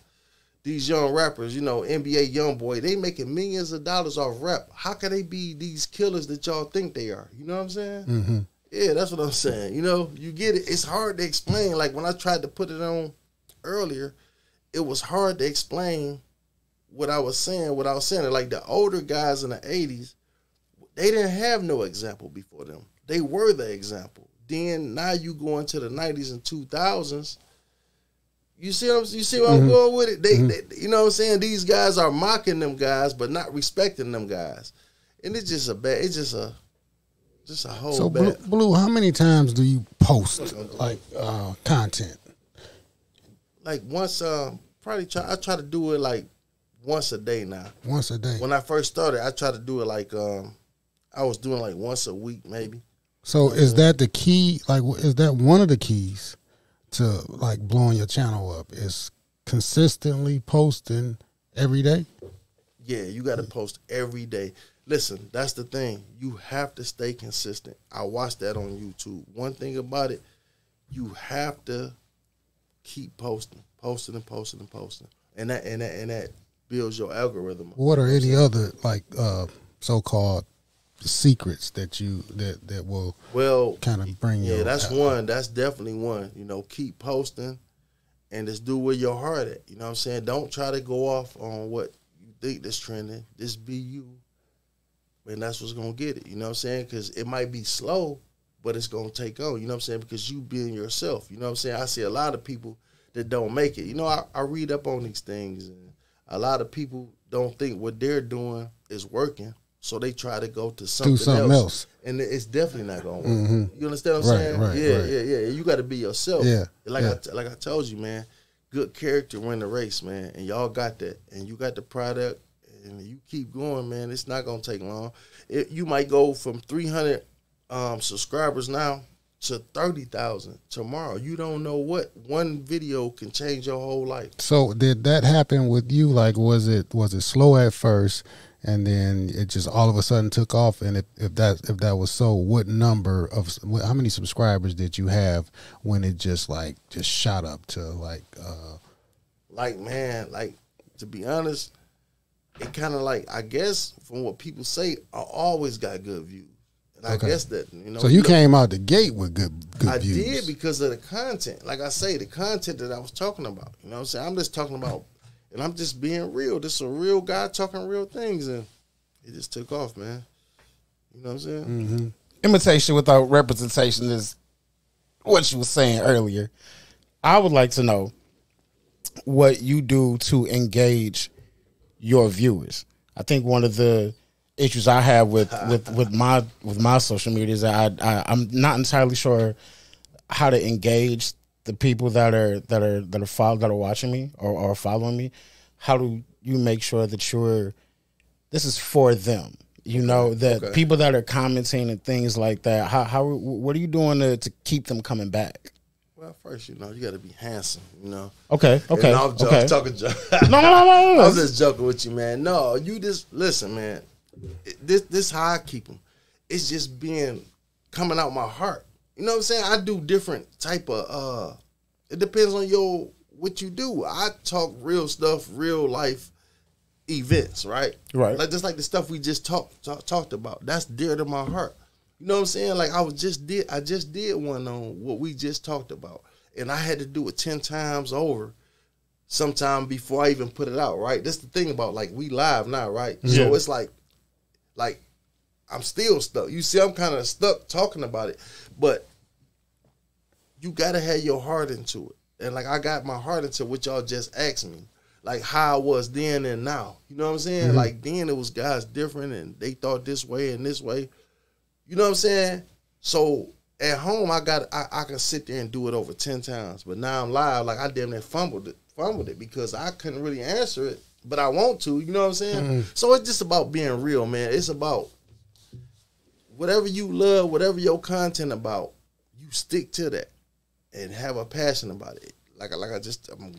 these young rappers, you know, N B A Youngboy. They making millions of dollars off rap. How can they be these killers that y'all think they are? You know what I'm saying? Mm-hmm. Yeah, that's what I'm saying. You know, you get it. It's hard to explain. Like when I tried to put it on earlier, it was hard to explain what I was saying, what I was saying. Like the older guys in the eighties, they didn't have no example before them. They were the example. then now you go into the nineties and two thousands. You see, what I'm, you see where mm-hmm. I'm going with it? They, mm-hmm. they, you know what I'm saying? These guys are mocking them guys, but not respecting them guys. And it's just a bad, it's just a, just a whole so bad. So, Blue, Blue, how many times do you post, like, uh, content? Like, once, uh, probably, try, I try to do it, like, once a day now. Once a day. When I first started, I tried to do it, like, um, I was doing, like, once a week, maybe. So, mm-hmm. is that the key, like, is that one of the keys to like blowing your channel up is consistently posting every day? Yeah, you got to post every day. Listen, that's the thing. You have to stay consistent. I watched that on YouTube. One thing about it, you have to keep posting, posting and posting and posting. And that and that, and that builds your algorithm. What are any other like uh, so-called secrets that you that that will well kind of bring yeah that's out. One that's definitely one. You know, keep posting and just do where your heart at. You know what I'm saying? Don't try to go off on what you think that's trending. Just be you, and that's what's gonna get it. You know what I'm saying? Because it might be slow, but it's gonna take on. You know what I'm saying? Because you being yourself. You know what I'm saying? I see a lot of people that don't make it. You know, I, I read up on these things, and a lot of people don't think what they're doing is working. So they try to go to something, something else. else. And it's definitely not going to work. Mm-hmm. You understand what I'm right, saying? Right, yeah, right. yeah, yeah. You got to be yourself. Yeah, like, yeah. I, like I told you, man, good character win the race, man. And y'all got that. And you got the product. And you keep going, man. It's not going to take long. It, you might go from three hundred um, subscribers now to thirty thousand tomorrow. You don't know what one video can change your whole life. So did that happen with you? Like, was it was it slow at first? And then it just all of a sudden took off. And if, if that if that was so, what number of how many subscribers did you have when it just like just shot up to like, uh, like man, like to be honest, it kind of like I guess from what people say, I always got good views. And I okay. guess that you know. So you, you came know, out the gate with good good I views. I did because of the content. Like I say, the content that I was talking about. You know what I'm saying? I'm just talking about. And I'm just being real. This is a real guy talking real things. And it just took off, man. You know what I'm saying? Mm-hmm. Imitation without representation is what you were saying earlier. I would like to know what you do to engage your viewers. I think one of the issues I have with, with, with, my, with my social media is that I, I, I'm not entirely sure how to engage the people that are that are that are follow, that are watching me or are following me. How do you make sure that you're? This is for them, you okay. know. That okay. people that are commenting and things like that. How how what are you doing to to keep them coming back? Well, first, you know, you got to be handsome, you know. Okay, okay, and I'm okay. talking. no, no, no, no. I'm just joking with you, man. No, you just listen, man. This this how I keep them. It's just being coming out my heart. You know what I'm saying? I do different type of, uh, it depends on your, what you do. I talk real stuff, real life events, right? Right. Like, just like the stuff we just talked talk, talked about. That's dear to my heart. You know what I'm saying? Like, I was just did, I just did one on what we just talked about. And I had to do it ten times over sometime before I even put it out, right? That's the thing about, like, we live now, right? Yeah. So it's like, like, I'm still stuck. You see, I'm kind of stuck talking about it, but you got to have your heart into it. And, like, I got my heart into what y'all just asked me, like how I was then and now. You know what I'm saying? Mm-hmm. Like, then it was guys different, and they thought this way and this way. You know what I'm saying? So, at home, I got I, I can sit there and do it over ten times, but now I'm live. Like, I damn near fumbled it, fumbled it because I couldn't really answer it, but I want to. You know what I'm saying? Mm-hmm. So, it's just about being real, man. It's about whatever you love, whatever your content about, you stick to that and have a passion about it. Like, like I just, I'm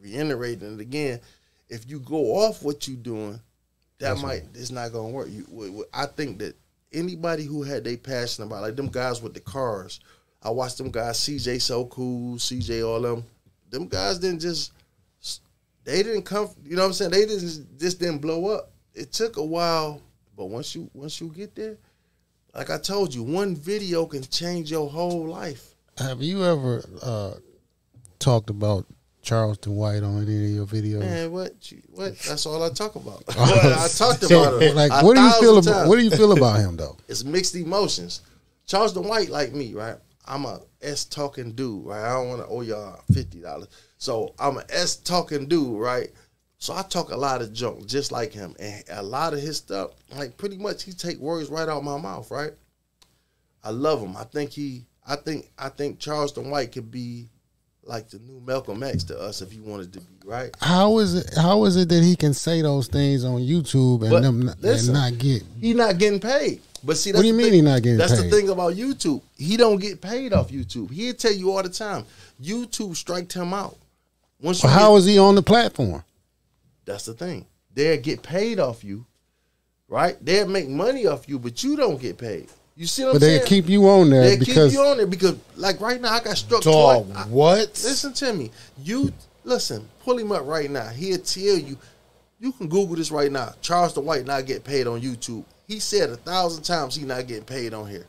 reiterating it again. If you go off what you're doing, that That's might, right. it's not going to work. You, I think that anybody who had their passion about, like them guys with the cars, I watched them guys, C J So Cool, C J all them, them guys didn't just, they didn't come, you know what I'm saying? They didn't just didn't blow up. It took a while, but once you once you get there, like I told you, one video can change your whole life. Have you ever uh, talked about Charleston White on any of your videos? Man, what? You, what? That's all I talk about. I talked about him. Like, what do you feel about? Times. What do you feel about him though? It's mixed emotions. Charleston White, like me, right? I'm a S talking dude, right? I don't want to owe y'all fifty dollars. So I'm an S talking dude, right? So I talk a lot of junk, just like him. And a lot of his stuff, like pretty much he take words right out of my mouth, right? I love him. I think he, I think, I think Charleston White could be like the new Malcolm X to us if he wanted to be, right? How is it, how is it that he can say those things on YouTube and but them listen, and not get? He not getting paid. But see, that's what do you mean he not getting that's paid? That's the thing about YouTube. He don't get paid off YouTube. He'll tell you all the time. YouTube striked him out. Once well, how get, is he on the platform? That's the thing. They'll get paid off you, right? They'll make money off you, but you don't get paid. You see what but I'm saying? But they'll keep you on there. They'll because keep you on there because, like, right now, I got struck twice. What? I, listen to me. You, listen, pull him up right now. He'll tell you, you can Google this right now. Charleston White not get paid on YouTube. He said a thousand times he not getting paid on here.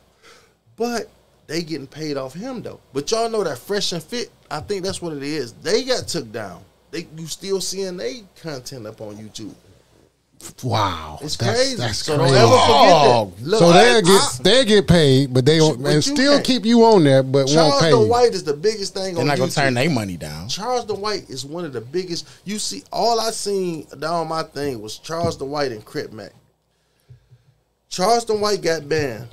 But they getting paid off him, though. But y'all know that Fresh and Fit, I think that's what it is. They got took down. They, you still seeing they content up on YouTube. Wow, it's that's, crazy. That's so crazy. Don't ever forget that. Look, so they get they get paid, but they don't, but and still can't. Keep you on there, but Charles won't pay. Charleston White is the biggest thing. They're on not gonna YouTube. Turn their money down. Charleston White is one of the biggest. You see, all I seen down my thing was Charleston White and Crip Mac. Charleston White got banned,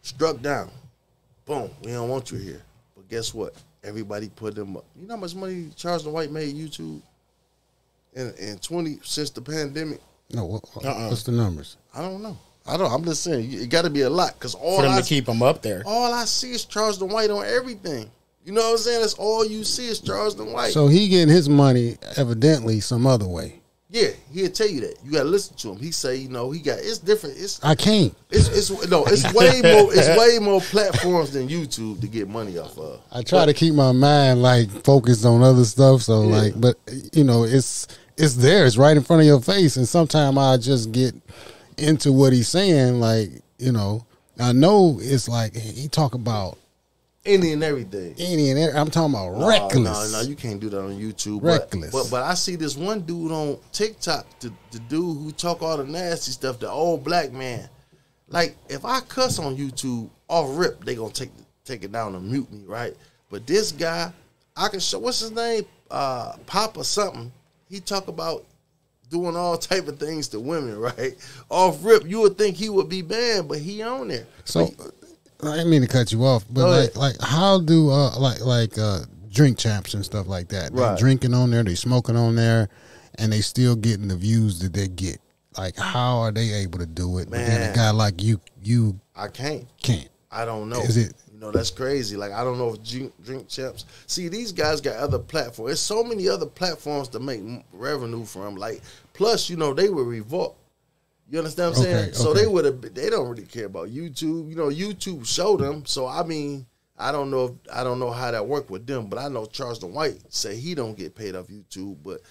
struck down. Boom, we don't want you here. But guess what? Everybody put them up. You know how much money Charleston White made YouTube in, in twenty since the pandemic? No, what, uh-uh. What's the numbers? I don't know. I don't. I'm just saying it got to be a lot because all for them I, to keep them up there. All I see is Charleston White on everything. You know what I'm saying? That's all you see is Charleston White. So he getting his money evidently some other way. Yeah, he'll tell you that. You gotta listen to him. He say, you know, he got it's different. It's I can't. It's it's no. It's way more. It's way more platforms than YouTube to get money off of. I try but, to keep my mind like focused on other stuff. So yeah. like, but you know, it's it's there. It's right in front of your face. And sometimes I just get into what he's saying. Like you know, I know it's like he talk about any and everything. Any and everything. I'm talking about no, reckless. No, no, you can't do that on YouTube. Reckless. But, but but I see this one dude on TikTok, the, the dude who talk all the nasty stuff, the old black man. Like, if I cuss on YouTube, off rip, they gonna take take it down and mute me, right? But this guy, I can show, what's his name? Uh, Papa something. He talk about doing all type of things to women, right? Off rip, you would think he would be banned, but he on there. So... Like, I didn't mean to cut you off, but like, like, how do uh, like, like uh, drink champs and stuff like that? Right. They're drinking on there, they smoking on there, and they still getting the views that they get. Like, how are they able to do it? Man. But then a guy like you, you, I can't, can't. I don't know. Is it? You know, that's crazy. Like, I don't know if drink, drink champs. See, these guys got other platforms. There's so many other platforms to make revenue from. Like, plus, you know, they would revolt. You understand what I'm saying? Okay, so okay. they would have. They don't really care about YouTube. You know, YouTube showed them. So I mean, I don't know. If, I don't know how that worked with them. But I know Charleston White said he don't get paid off YouTube. But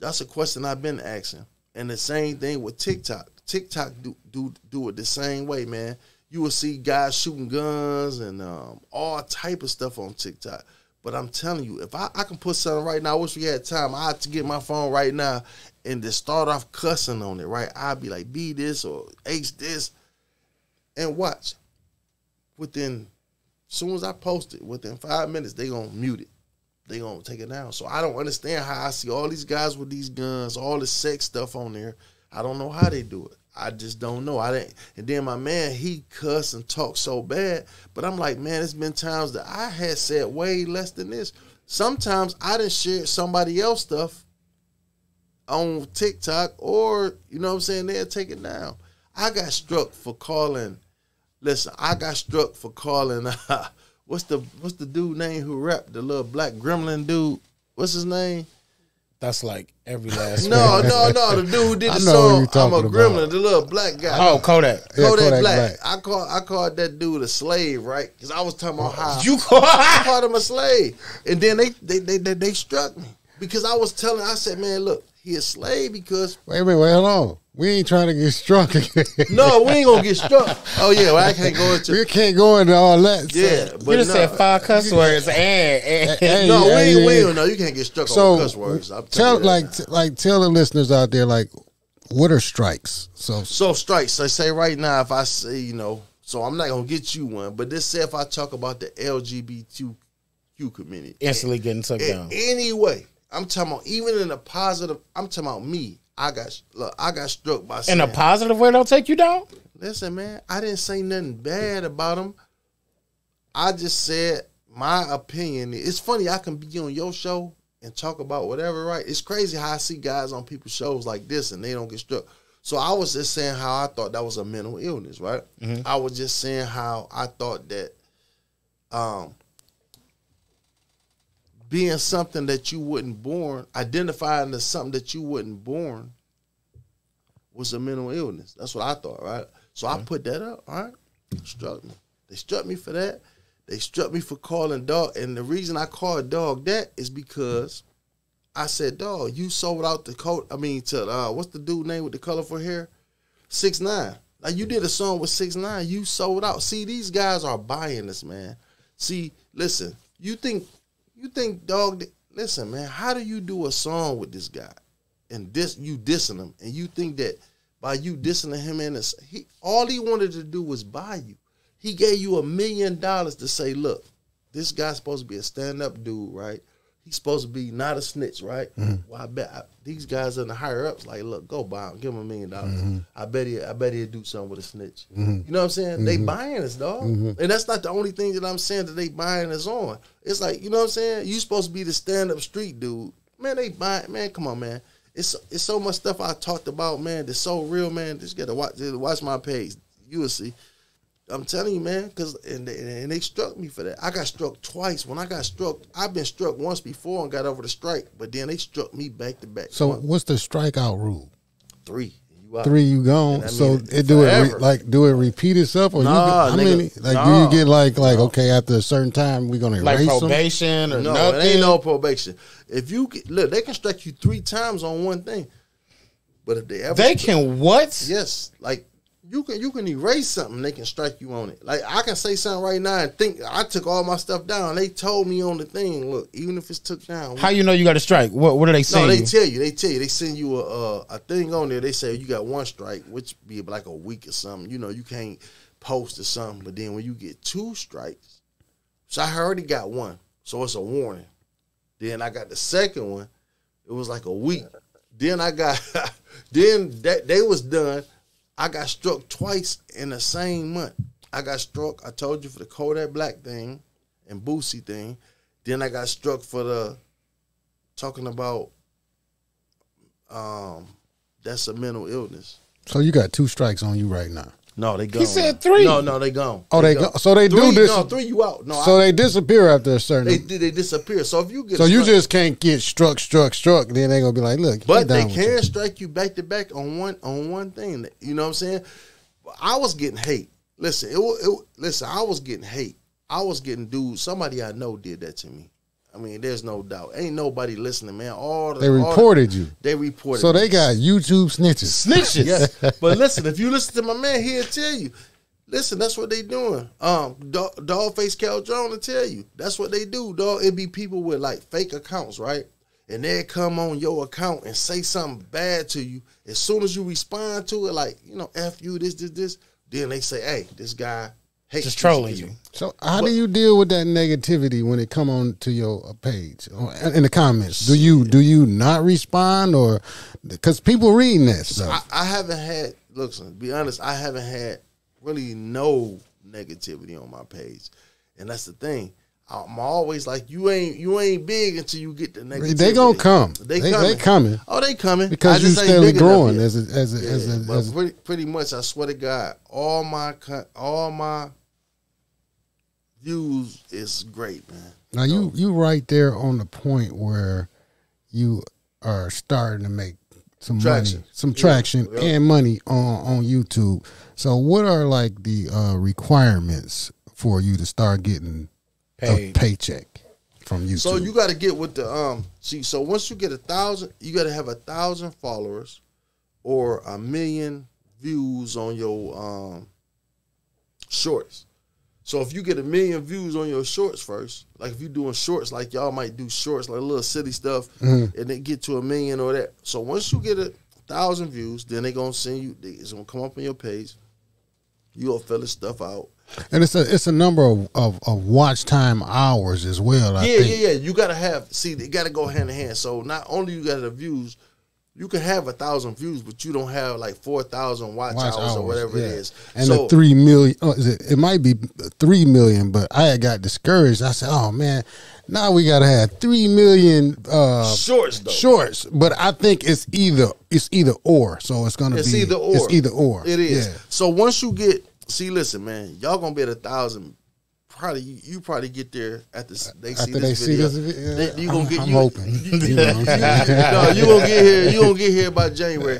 that's a question I've been asking. And the same thing with TikTok. TikTok do do do it the same way, man. You will see guys shooting guns and um, all type of stuff on TikTok. But I'm telling you, if I, I can put something right now, I wish we had time. I had to get my phone right now and just start off cussing on it, right? I'd be like, be this or H this. And watch. Within, as soon as I post it, within five minutes, they going to mute it. They going to take it down. So I don't understand how I see all these guys with these guns, all the sex stuff on there. I don't know how they do it. I just don't know. I didn't. And then my man, he cussed and talked so bad. But I'm like, man, it's been times that I had said way less than this. Sometimes I didn't share somebody else's stuff on TikTok or, you know what I'm saying, they'll take it down. I got struck for calling. Listen, I got struck for calling. Uh, what's the what's the dude name who rapped, the little black gremlin dude? What's his name? That's like every last No, minute. no, no. The dude did the song I'm a gremlin, about. The little black guy. Oh, Kodak. Yeah, Kodak, Kodak Black. Black. I call I called that dude a slave, right? Because I was talking about how you call I called him a slave. And then they they, they they they struck me. Because I was telling I said, man, look, he a slave because Wait a minute, wait, hold on. We ain't trying to get struck again. No, we ain't gonna get struck. Oh yeah, well, I can't go into. We can't go into all that. So. Yeah, but you just no. said five cuss words. And, and, and, no, and, we ain't. We don't know. You can't get struck so on cuss words. I'm tell like like tell the listeners out there like what are strikes? So so strikes. I say right now, if I say you know So I'm not gonna get you one. But this, say if I talk about the L G B T Q community, instantly getting took down. Anyway, I'm talking about even in a positive. I'm talking about me. I got look. I got struck by in a positive way. They'll take you down. Listen, man. I didn't say nothing bad about them. I just said my opinion. It's funny. I can be on your show and talk about whatever, right? It's crazy how I see guys on people's shows like this and they don't get struck. So I was just saying how I thought that was a mental illness, right? Mm-hmm. I was just saying how I thought that um, being something that you wasn't born, identifying as something that you wasn't born was a mental illness. That's what I thought, right? So mm-hmm. I put that up, all right? Struck me. They struck me for that. They struck me for calling Dog. And the reason I called Dog that is because I said, dog, you sold out the coat. I mean, to uh, what's the dude name with the colorful hair? six nine. Now you did a song with six nine. You sold out. See, these guys are buying this, man. See, listen, you think, you think, dog. Listen, man, how do you do a song with this guy, and this you dissing him, and you think that by you dissing him in this, he all he wanted to do was buy you. He gave you a million dollars to say, look, this guy's supposed to be a stand-up dude, right? He's supposed to be not a snitch, right? Mm-hmm. Well, I bet I, these guys in the higher ups like, look, go buy him, give him a million dollars. Mm-hmm. I bet he, I bet he'll do something with a snitch. Mm-hmm. You know what I'm saying? Mm-hmm. They buying us, dog, mm-hmm. and that's not the only thing that I'm saying that they buying us on. It's like, you know what I'm saying? You supposed to be the stand up street dude, man. They buying, man. Come on, man. It's it's so much stuff I talked about, man. That's so real, man. Just gotta watch, just watch my page. You will see. I'm telling you, man, because and, and they struck me for that. I got struck twice. When I got struck, I've been struck once before and got over the strike, but then they struck me back to back. So what's the strikeout rule? Three. You out. Three, you gone. I mean, so it do forever. it re, like do it repeat itself or nah, you get, how nigga, many like nah, do you get like like nah. okay after a certain time we're gonna erase like probation them? Or no, nothing? It ain't no probation. If you get, look, they can strike you three times on one thing, but if they ever they struck, can what? Yes, like. You can you can erase something, they can strike you on it. Like I can say something right now and think I took all my stuff down. They told me on the thing, look, even if it's took down. How you know you got a strike? What what are they saying? No, they tell you. They tell you. They send you a a thing on there. They say you got one strike, which be like a week or something. You know, you can't post or something. But then when you get two strikes, so I already got one, so it's a warning. Then I got the second one. It was like a week. Then I got then that they was done. I got struck twice in the same month. I got struck, I told you, for the Kodak Black thing and Boosie thing. Then I got struck for the talking about um, that's a mental illness. So you got two strikes on you right now. No, they gone. He said three. No, no, they gone. Oh, they, they gone. Go. So they three, do this. No, three, you out. No, so I, they disappear after a certain. They they disappear. So if you get, so struck, you just can't get struck, struck, struck. Then they gonna be like, look. But they can strike you back to back on one on one thing. You know what I'm saying? I was getting hate. Listen, it, it listen. I was getting hate. I was getting dudes. Somebody I know did that to me. I mean, there's no doubt. Ain't nobody listening, man. All the, they reported all the, you. They reported. So they me. Got YouTube snitches. Snitches. Yes. But listen, if you listen to my man, he'll tell you. Listen, that's what they doing. Um, dog, Dogface Cal Drum will tell you. That's what they do, dog. It be people with like fake accounts, right? And they come on your account and say something bad to you. As soon as you respond to it, like, you know, F you, this, this, this. Then they say, hey, this guy. Hey, just trolling you. So how but, do you deal with that negativity when it come on to your page or in the comments? Do you do you not respond or because people reading that stuff? I, I haven't had. Look, son, be honest, I haven't had really no negativity on my page, and that's the thing. I'm always like, you ain't you ain't big until you get the negativity. They gonna come. They they coming. They coming. Oh, they coming because you steadily growing as a, as a, yeah, as a, but as a, pretty, pretty much. I swear to God, all my all my. Views is great, man. Now you you right there on the point where you are starting to make some traction. money, some yeah. traction yeah. and money on on YouTube. So what are like the uh, requirements for you to start getting Paid. a paycheck from YouTube? So you got to get with the um. See, so once you get a thousand, you got to have a thousand followers or a million views on your um shorts. So if you get a million views on your shorts first, like if you're doing shorts, like y'all might do shorts, like little silly stuff, mm-hmm. and then get to a million or that. So once you get a thousand views, then they're going to send you, it's going to come up on your page. you'll figure stuff out. And it's a it's a number of, of, of watch time hours as well. I yeah, think. yeah, yeah. You gotta have see, it gotta go hand in hand. So not only you got the views, you can have a thousand views, but you don't have like four thousand watch, watch hours, hours or whatever yeah. it is. And so, the three million, oh, is it, it might be three million, but I had got discouraged. I said, "Oh man, now we gotta have three million uh, shorts." Though. Shorts, but I think it's either it's either or. So it's gonna it's be either or. It's either or. It is. Yeah. So once you get see, listen, man, y'all gonna be at a thousand. Probably you probably get there at the they see After this they video. See this, yeah. they, you gonna get I'm you, hoping. You, you, know. you, no, you gonna get here. You gonna get here by January.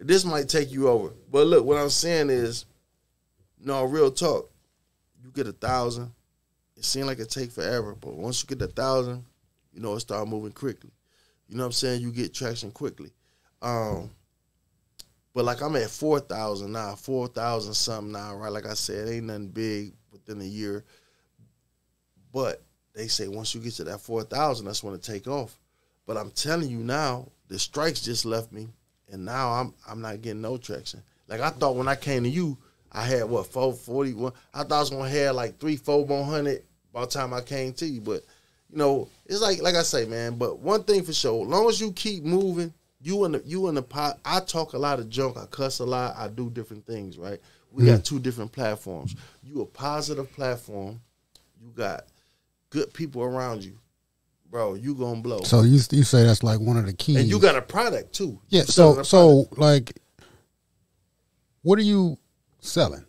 This might take you over. But look, what I'm saying is, no real talk. You get a thousand. It seems like it take forever, but once you get a thousand, you know it start moving quickly. You know what I'm saying? You get traction quickly. Um, but like I'm at four thousand now, four thousand something now, right? Like I said, ain't nothing big. Within a year, but they say once you get to that four thousand, that's when it take off. But I'm telling you now, the strikes just left me, and now I'm I'm not getting no traction. Like I thought when I came to you, I had what four forty-one. I thought I was gonna have like three, four more hundred by the time I came to you. But you know, it's like like I say, man. But one thing for sure, as long as you keep moving, you in the you in the pot. I talk a lot of junk. I cuss a lot. I do different things, right? We got two different platforms. You a positive platform. You got good people around you. Bro, you gonna blow. So you you say that's like one of the keys. And you got a product too. Yeah, You're so so like what are you selling?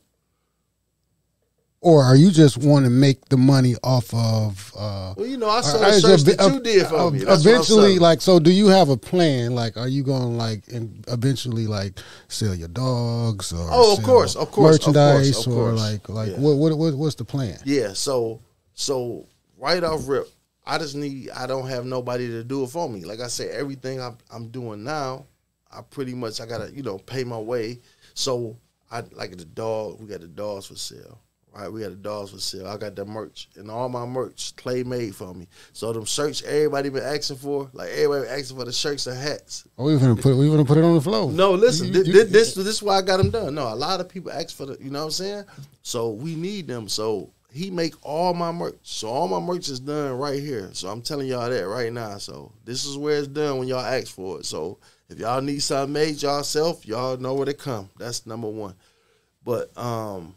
Or are you just want to make the money off of uh Well, you know, I saw the search that you did for me. Eventually, like, so do you have a plan? Like, are you gonna like and eventually like sell your dogs or Oh, of course, of course. merchandise or like like yeah. what, what what what's the plan? Yeah, so so right off rip, I just need I don't have nobody to do it for me. Like I said, everything I'm I'm doing now, I pretty much I gotta, you know, pay my way. So I like the dog, we got the dogs for sale. All right, we got the dogs for sale. I got the merch. And all my merch, Clay made for me. So them shirts everybody been asking for, like everybody been asking for the shirts and hats. Oh, we gonna put we gonna put it on the floor. No, listen, you, you, this, this this is why I got them done. No, a lot of people ask for the, you know what I'm saying? So we need them. So he make all my merch. So all my merch is done right here. So I'm telling y'all that right now. So this is where it's done when y'all ask for it. So if y'all need something made y'all self, y'all know where to come. That's number one. But um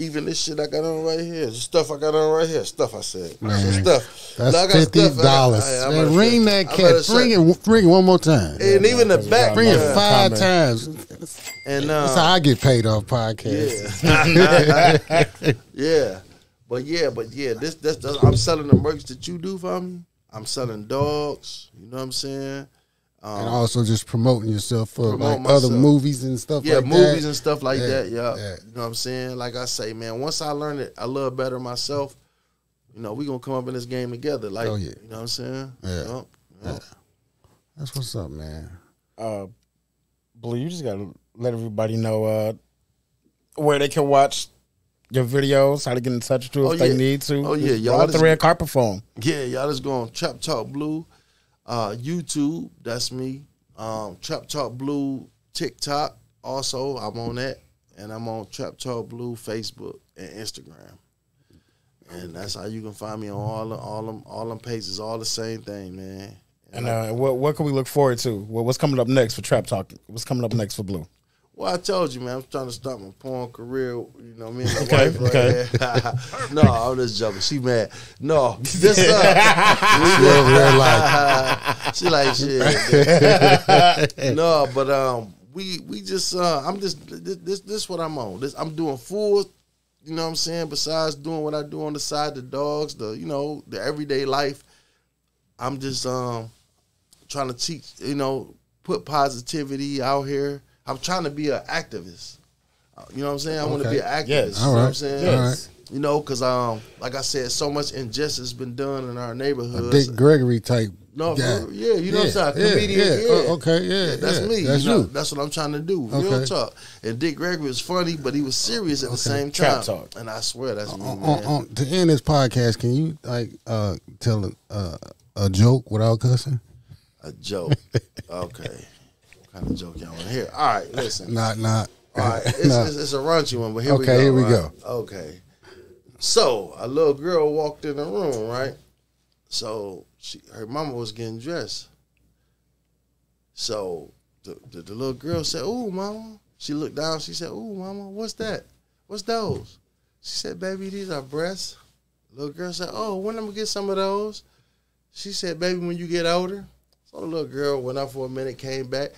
even this shit I got on right here, stuff I got on right here, stuff I said, man, stuff. That's now, I got fifty dollars. Man, ring that cat, ring it, ring it one more time. And yeah, even the back, ring it five comment. times. And uh, that's how I get paid off podcasts. Yeah, yeah, but yeah, but yeah, this, this, this, I'm selling the merch that you do for me. I'm selling dogs. You know what I'm saying? Um, and also just promoting yourself for like myself. other movies and stuff yeah, like that. Yeah, movies and stuff like yeah, that, yeah. yeah. You know what I'm saying? Like I say, man, once I learn it, I love better myself. You know, we going to come up in this game together. Like, oh, yeah. You know what I'm saying? Yeah. You know, you know. yeah. That's what's up, man. Uh, Blue, you just got to let everybody know uh, where they can watch your videos, how to get in touch to oh, if yeah. they need to. Oh, yeah. Y'all at the red carpet phone. Yeah, y'all just go on Trap Talk Blue. Uh, YouTube, that's me. Um, Trap Talk Blue, TikTok, also I'm on that, and I'm on Trap Talk Blue Facebook and Instagram, and that's how you can find me on all the, all them all them pages. All the same thing, man. And, and uh, what what can we look forward to? Well, what's coming up next for Trap Talk? What's coming up next for Blue? Well, I told you, man. I'm trying to start my porn career. You know, me and my okay, wife. Right okay. there. No, I'm just joking. She mad. No, this up. She like shit. No, but um, we we just uh, I'm just this this, this what I'm on. This I'm doing full. You know what I'm saying? Besides doing what I do on the side, the dogs, the you know the everyday life. I'm just um trying to teach. You know, put positivity out here. I'm trying to be an activist. You know what I'm saying? I okay. want to be an activist. Yes. You know right. what I'm saying? Yes. You know, because, um, like I said, so much injustice has been done in our neighborhood. Dick Gregory type. No, guy. For, yeah, you know yeah. what I'm saying? Yeah. Comedian. Yeah. Yeah. Uh, okay, yeah. yeah that's yeah. me. That's you. Know, that's what I'm trying to do. Real okay. talk. And Dick Gregory was funny, but he was serious at okay. the same time. Trap talk. And I swear that's on, me, man. On, on, to end this podcast, can you, like, uh, tell a, uh, a joke without cussing? A joke. Okay. Kind of joke y'all want to hear. All right, listen. Not, not. All right, it's, no. it's, it's a raunchy one, but here okay, we go. Okay, here we right? go. Okay. So a little girl walked in the room, right? So she, her mama was getting dressed. So the, the, the little girl said, "Ooh, mama." She looked down. She said, "Ooh, mama, what's that? What's those?" She said, "Baby, these are breasts." Little girl said, "Oh, when am I gonna get some of those?" She said, "Baby, when you get older." So the little girl went out for a minute, came back.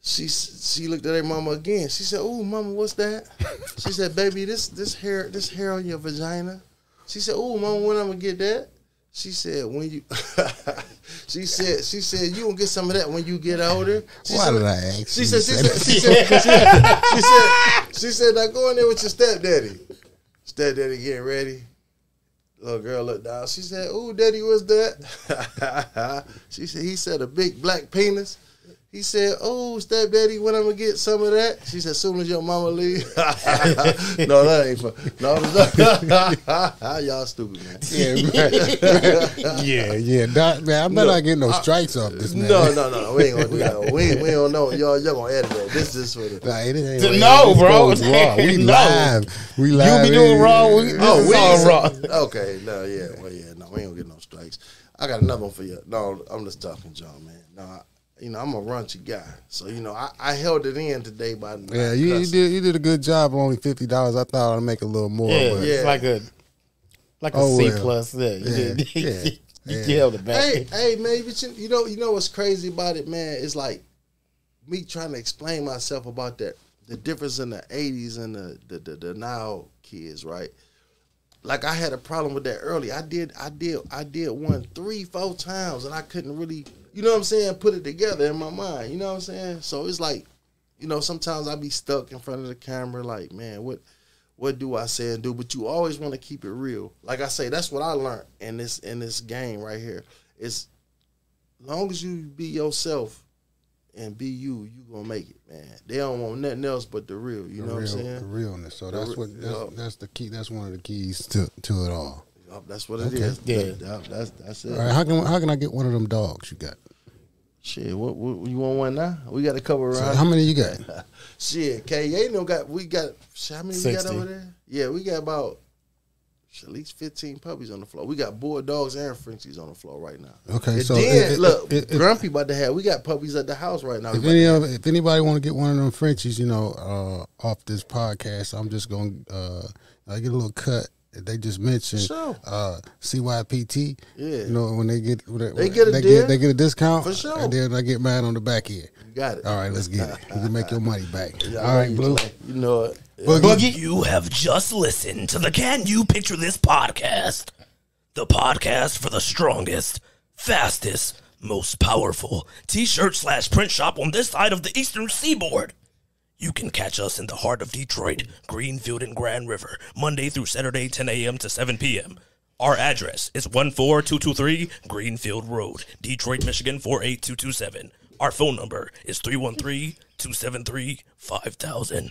She she looked at her mama again. She said, "Oh, mama, what's that?" She said, "Baby, this this hair this hair on your vagina." She said, "Oh, mama, when I'm gonna get that?" She said, "When you." she said she said you gonna get some of that when you get older. She Why said, did I ask she, said, she, said, she said she said she said she said now go in there with your stepdaddy. Stepdaddy getting ready. Little girl looked down. She said, "Ooh, daddy, what's that?" She said, "He said a big black penis." He said, "Oh, stepdaddy, when I'm gonna get some of that?" She said, "As soon as your mama leave." No, that ain't fun. No, y'all stupid, man. Yeah, man. yeah, yeah. Doc, man, I better not get no strikes I, off this, man. No, no, no. We ain't gonna do that. We, we don't know. Y'all, y'all gonna edit that. This is for the. Nah, it ain't. Right. No, this bro. It's raw. We no. live. We live. You be doing raw. We, oh, we all raw. Okay. No, yeah. Well, yeah. No, we ain't gonna get no strikes. I got another one for you. No, I'm just talking, John, man. No. I, You know, I'm a raunchy guy. So, you know, I, I held it in today by not Yeah, you, you did you did a good job on only fifty dollars. I thought I'd make a little more. Yeah, but yeah. It's like a, like a oh, C plus there. You, yeah, did, yeah, you, yeah. you held it back. Hey, hey man, but you, you, know, you know what's crazy about it, man? It's like me trying to explain myself about that, the difference in the eighties and the, the, the, the now kids, right? Like I had a problem with that early. I did, I did, I did one three, four times, and I couldn't really... You know what I'm saying? Put it together in my mind. You know what I'm saying? So it's like, you know, sometimes I be stuck in front of the camera like, man, what what do I say and do? But you always want to keep it real. Like I say, that's what I learned in this in this game right here. It's long as you be yourself and be you, you gonna make it, man. They don't want nothing else but the real, you the know real, what I'm saying? The realness. So that's what that's, uh, that's the key, that's one of the keys to, to it all. That's what it okay. is. Yeah. That's, that's that's it. All right, how can how can I get one of them dogs you got? Shit, what, what you want one now? We got a couple around. So how many you got? Shit, K A no got. We got how many sixty. We got over there? Yeah, we got about at least fifteen puppies on the floor. We got bulldogs and Frenchies on the floor right now. Okay, and so then, it, look, it, it, Grumpy about to have. We got puppies at the house right now. If any of, if anybody want to get one of them Frenchies, you know, uh, off this podcast, I'm just gonna uh, I get a little cut. They just mentioned sure. uh, C Y P T. Yeah, you know when they get when they, they get a they get, they get a discount for sure. And then I get mad on the back end. You got it. All right, let's get it. You can make your money back. Yeah, all right, Blue. You know it. Boogie. Boogie, you have just listened to the Can You Picture This podcast, the podcast for the strongest, fastest, most powerful T-shirt slash print shop on this side of the Eastern Seaboard. You can catch us in the heart of Detroit, Greenfield and Grand River, Monday through Saturday, ten A M to seven P M Our address is one four two two three Greenfield Road, Detroit, Michigan, four eight two two seven. Our phone number is three one three, two seven three, five thousand.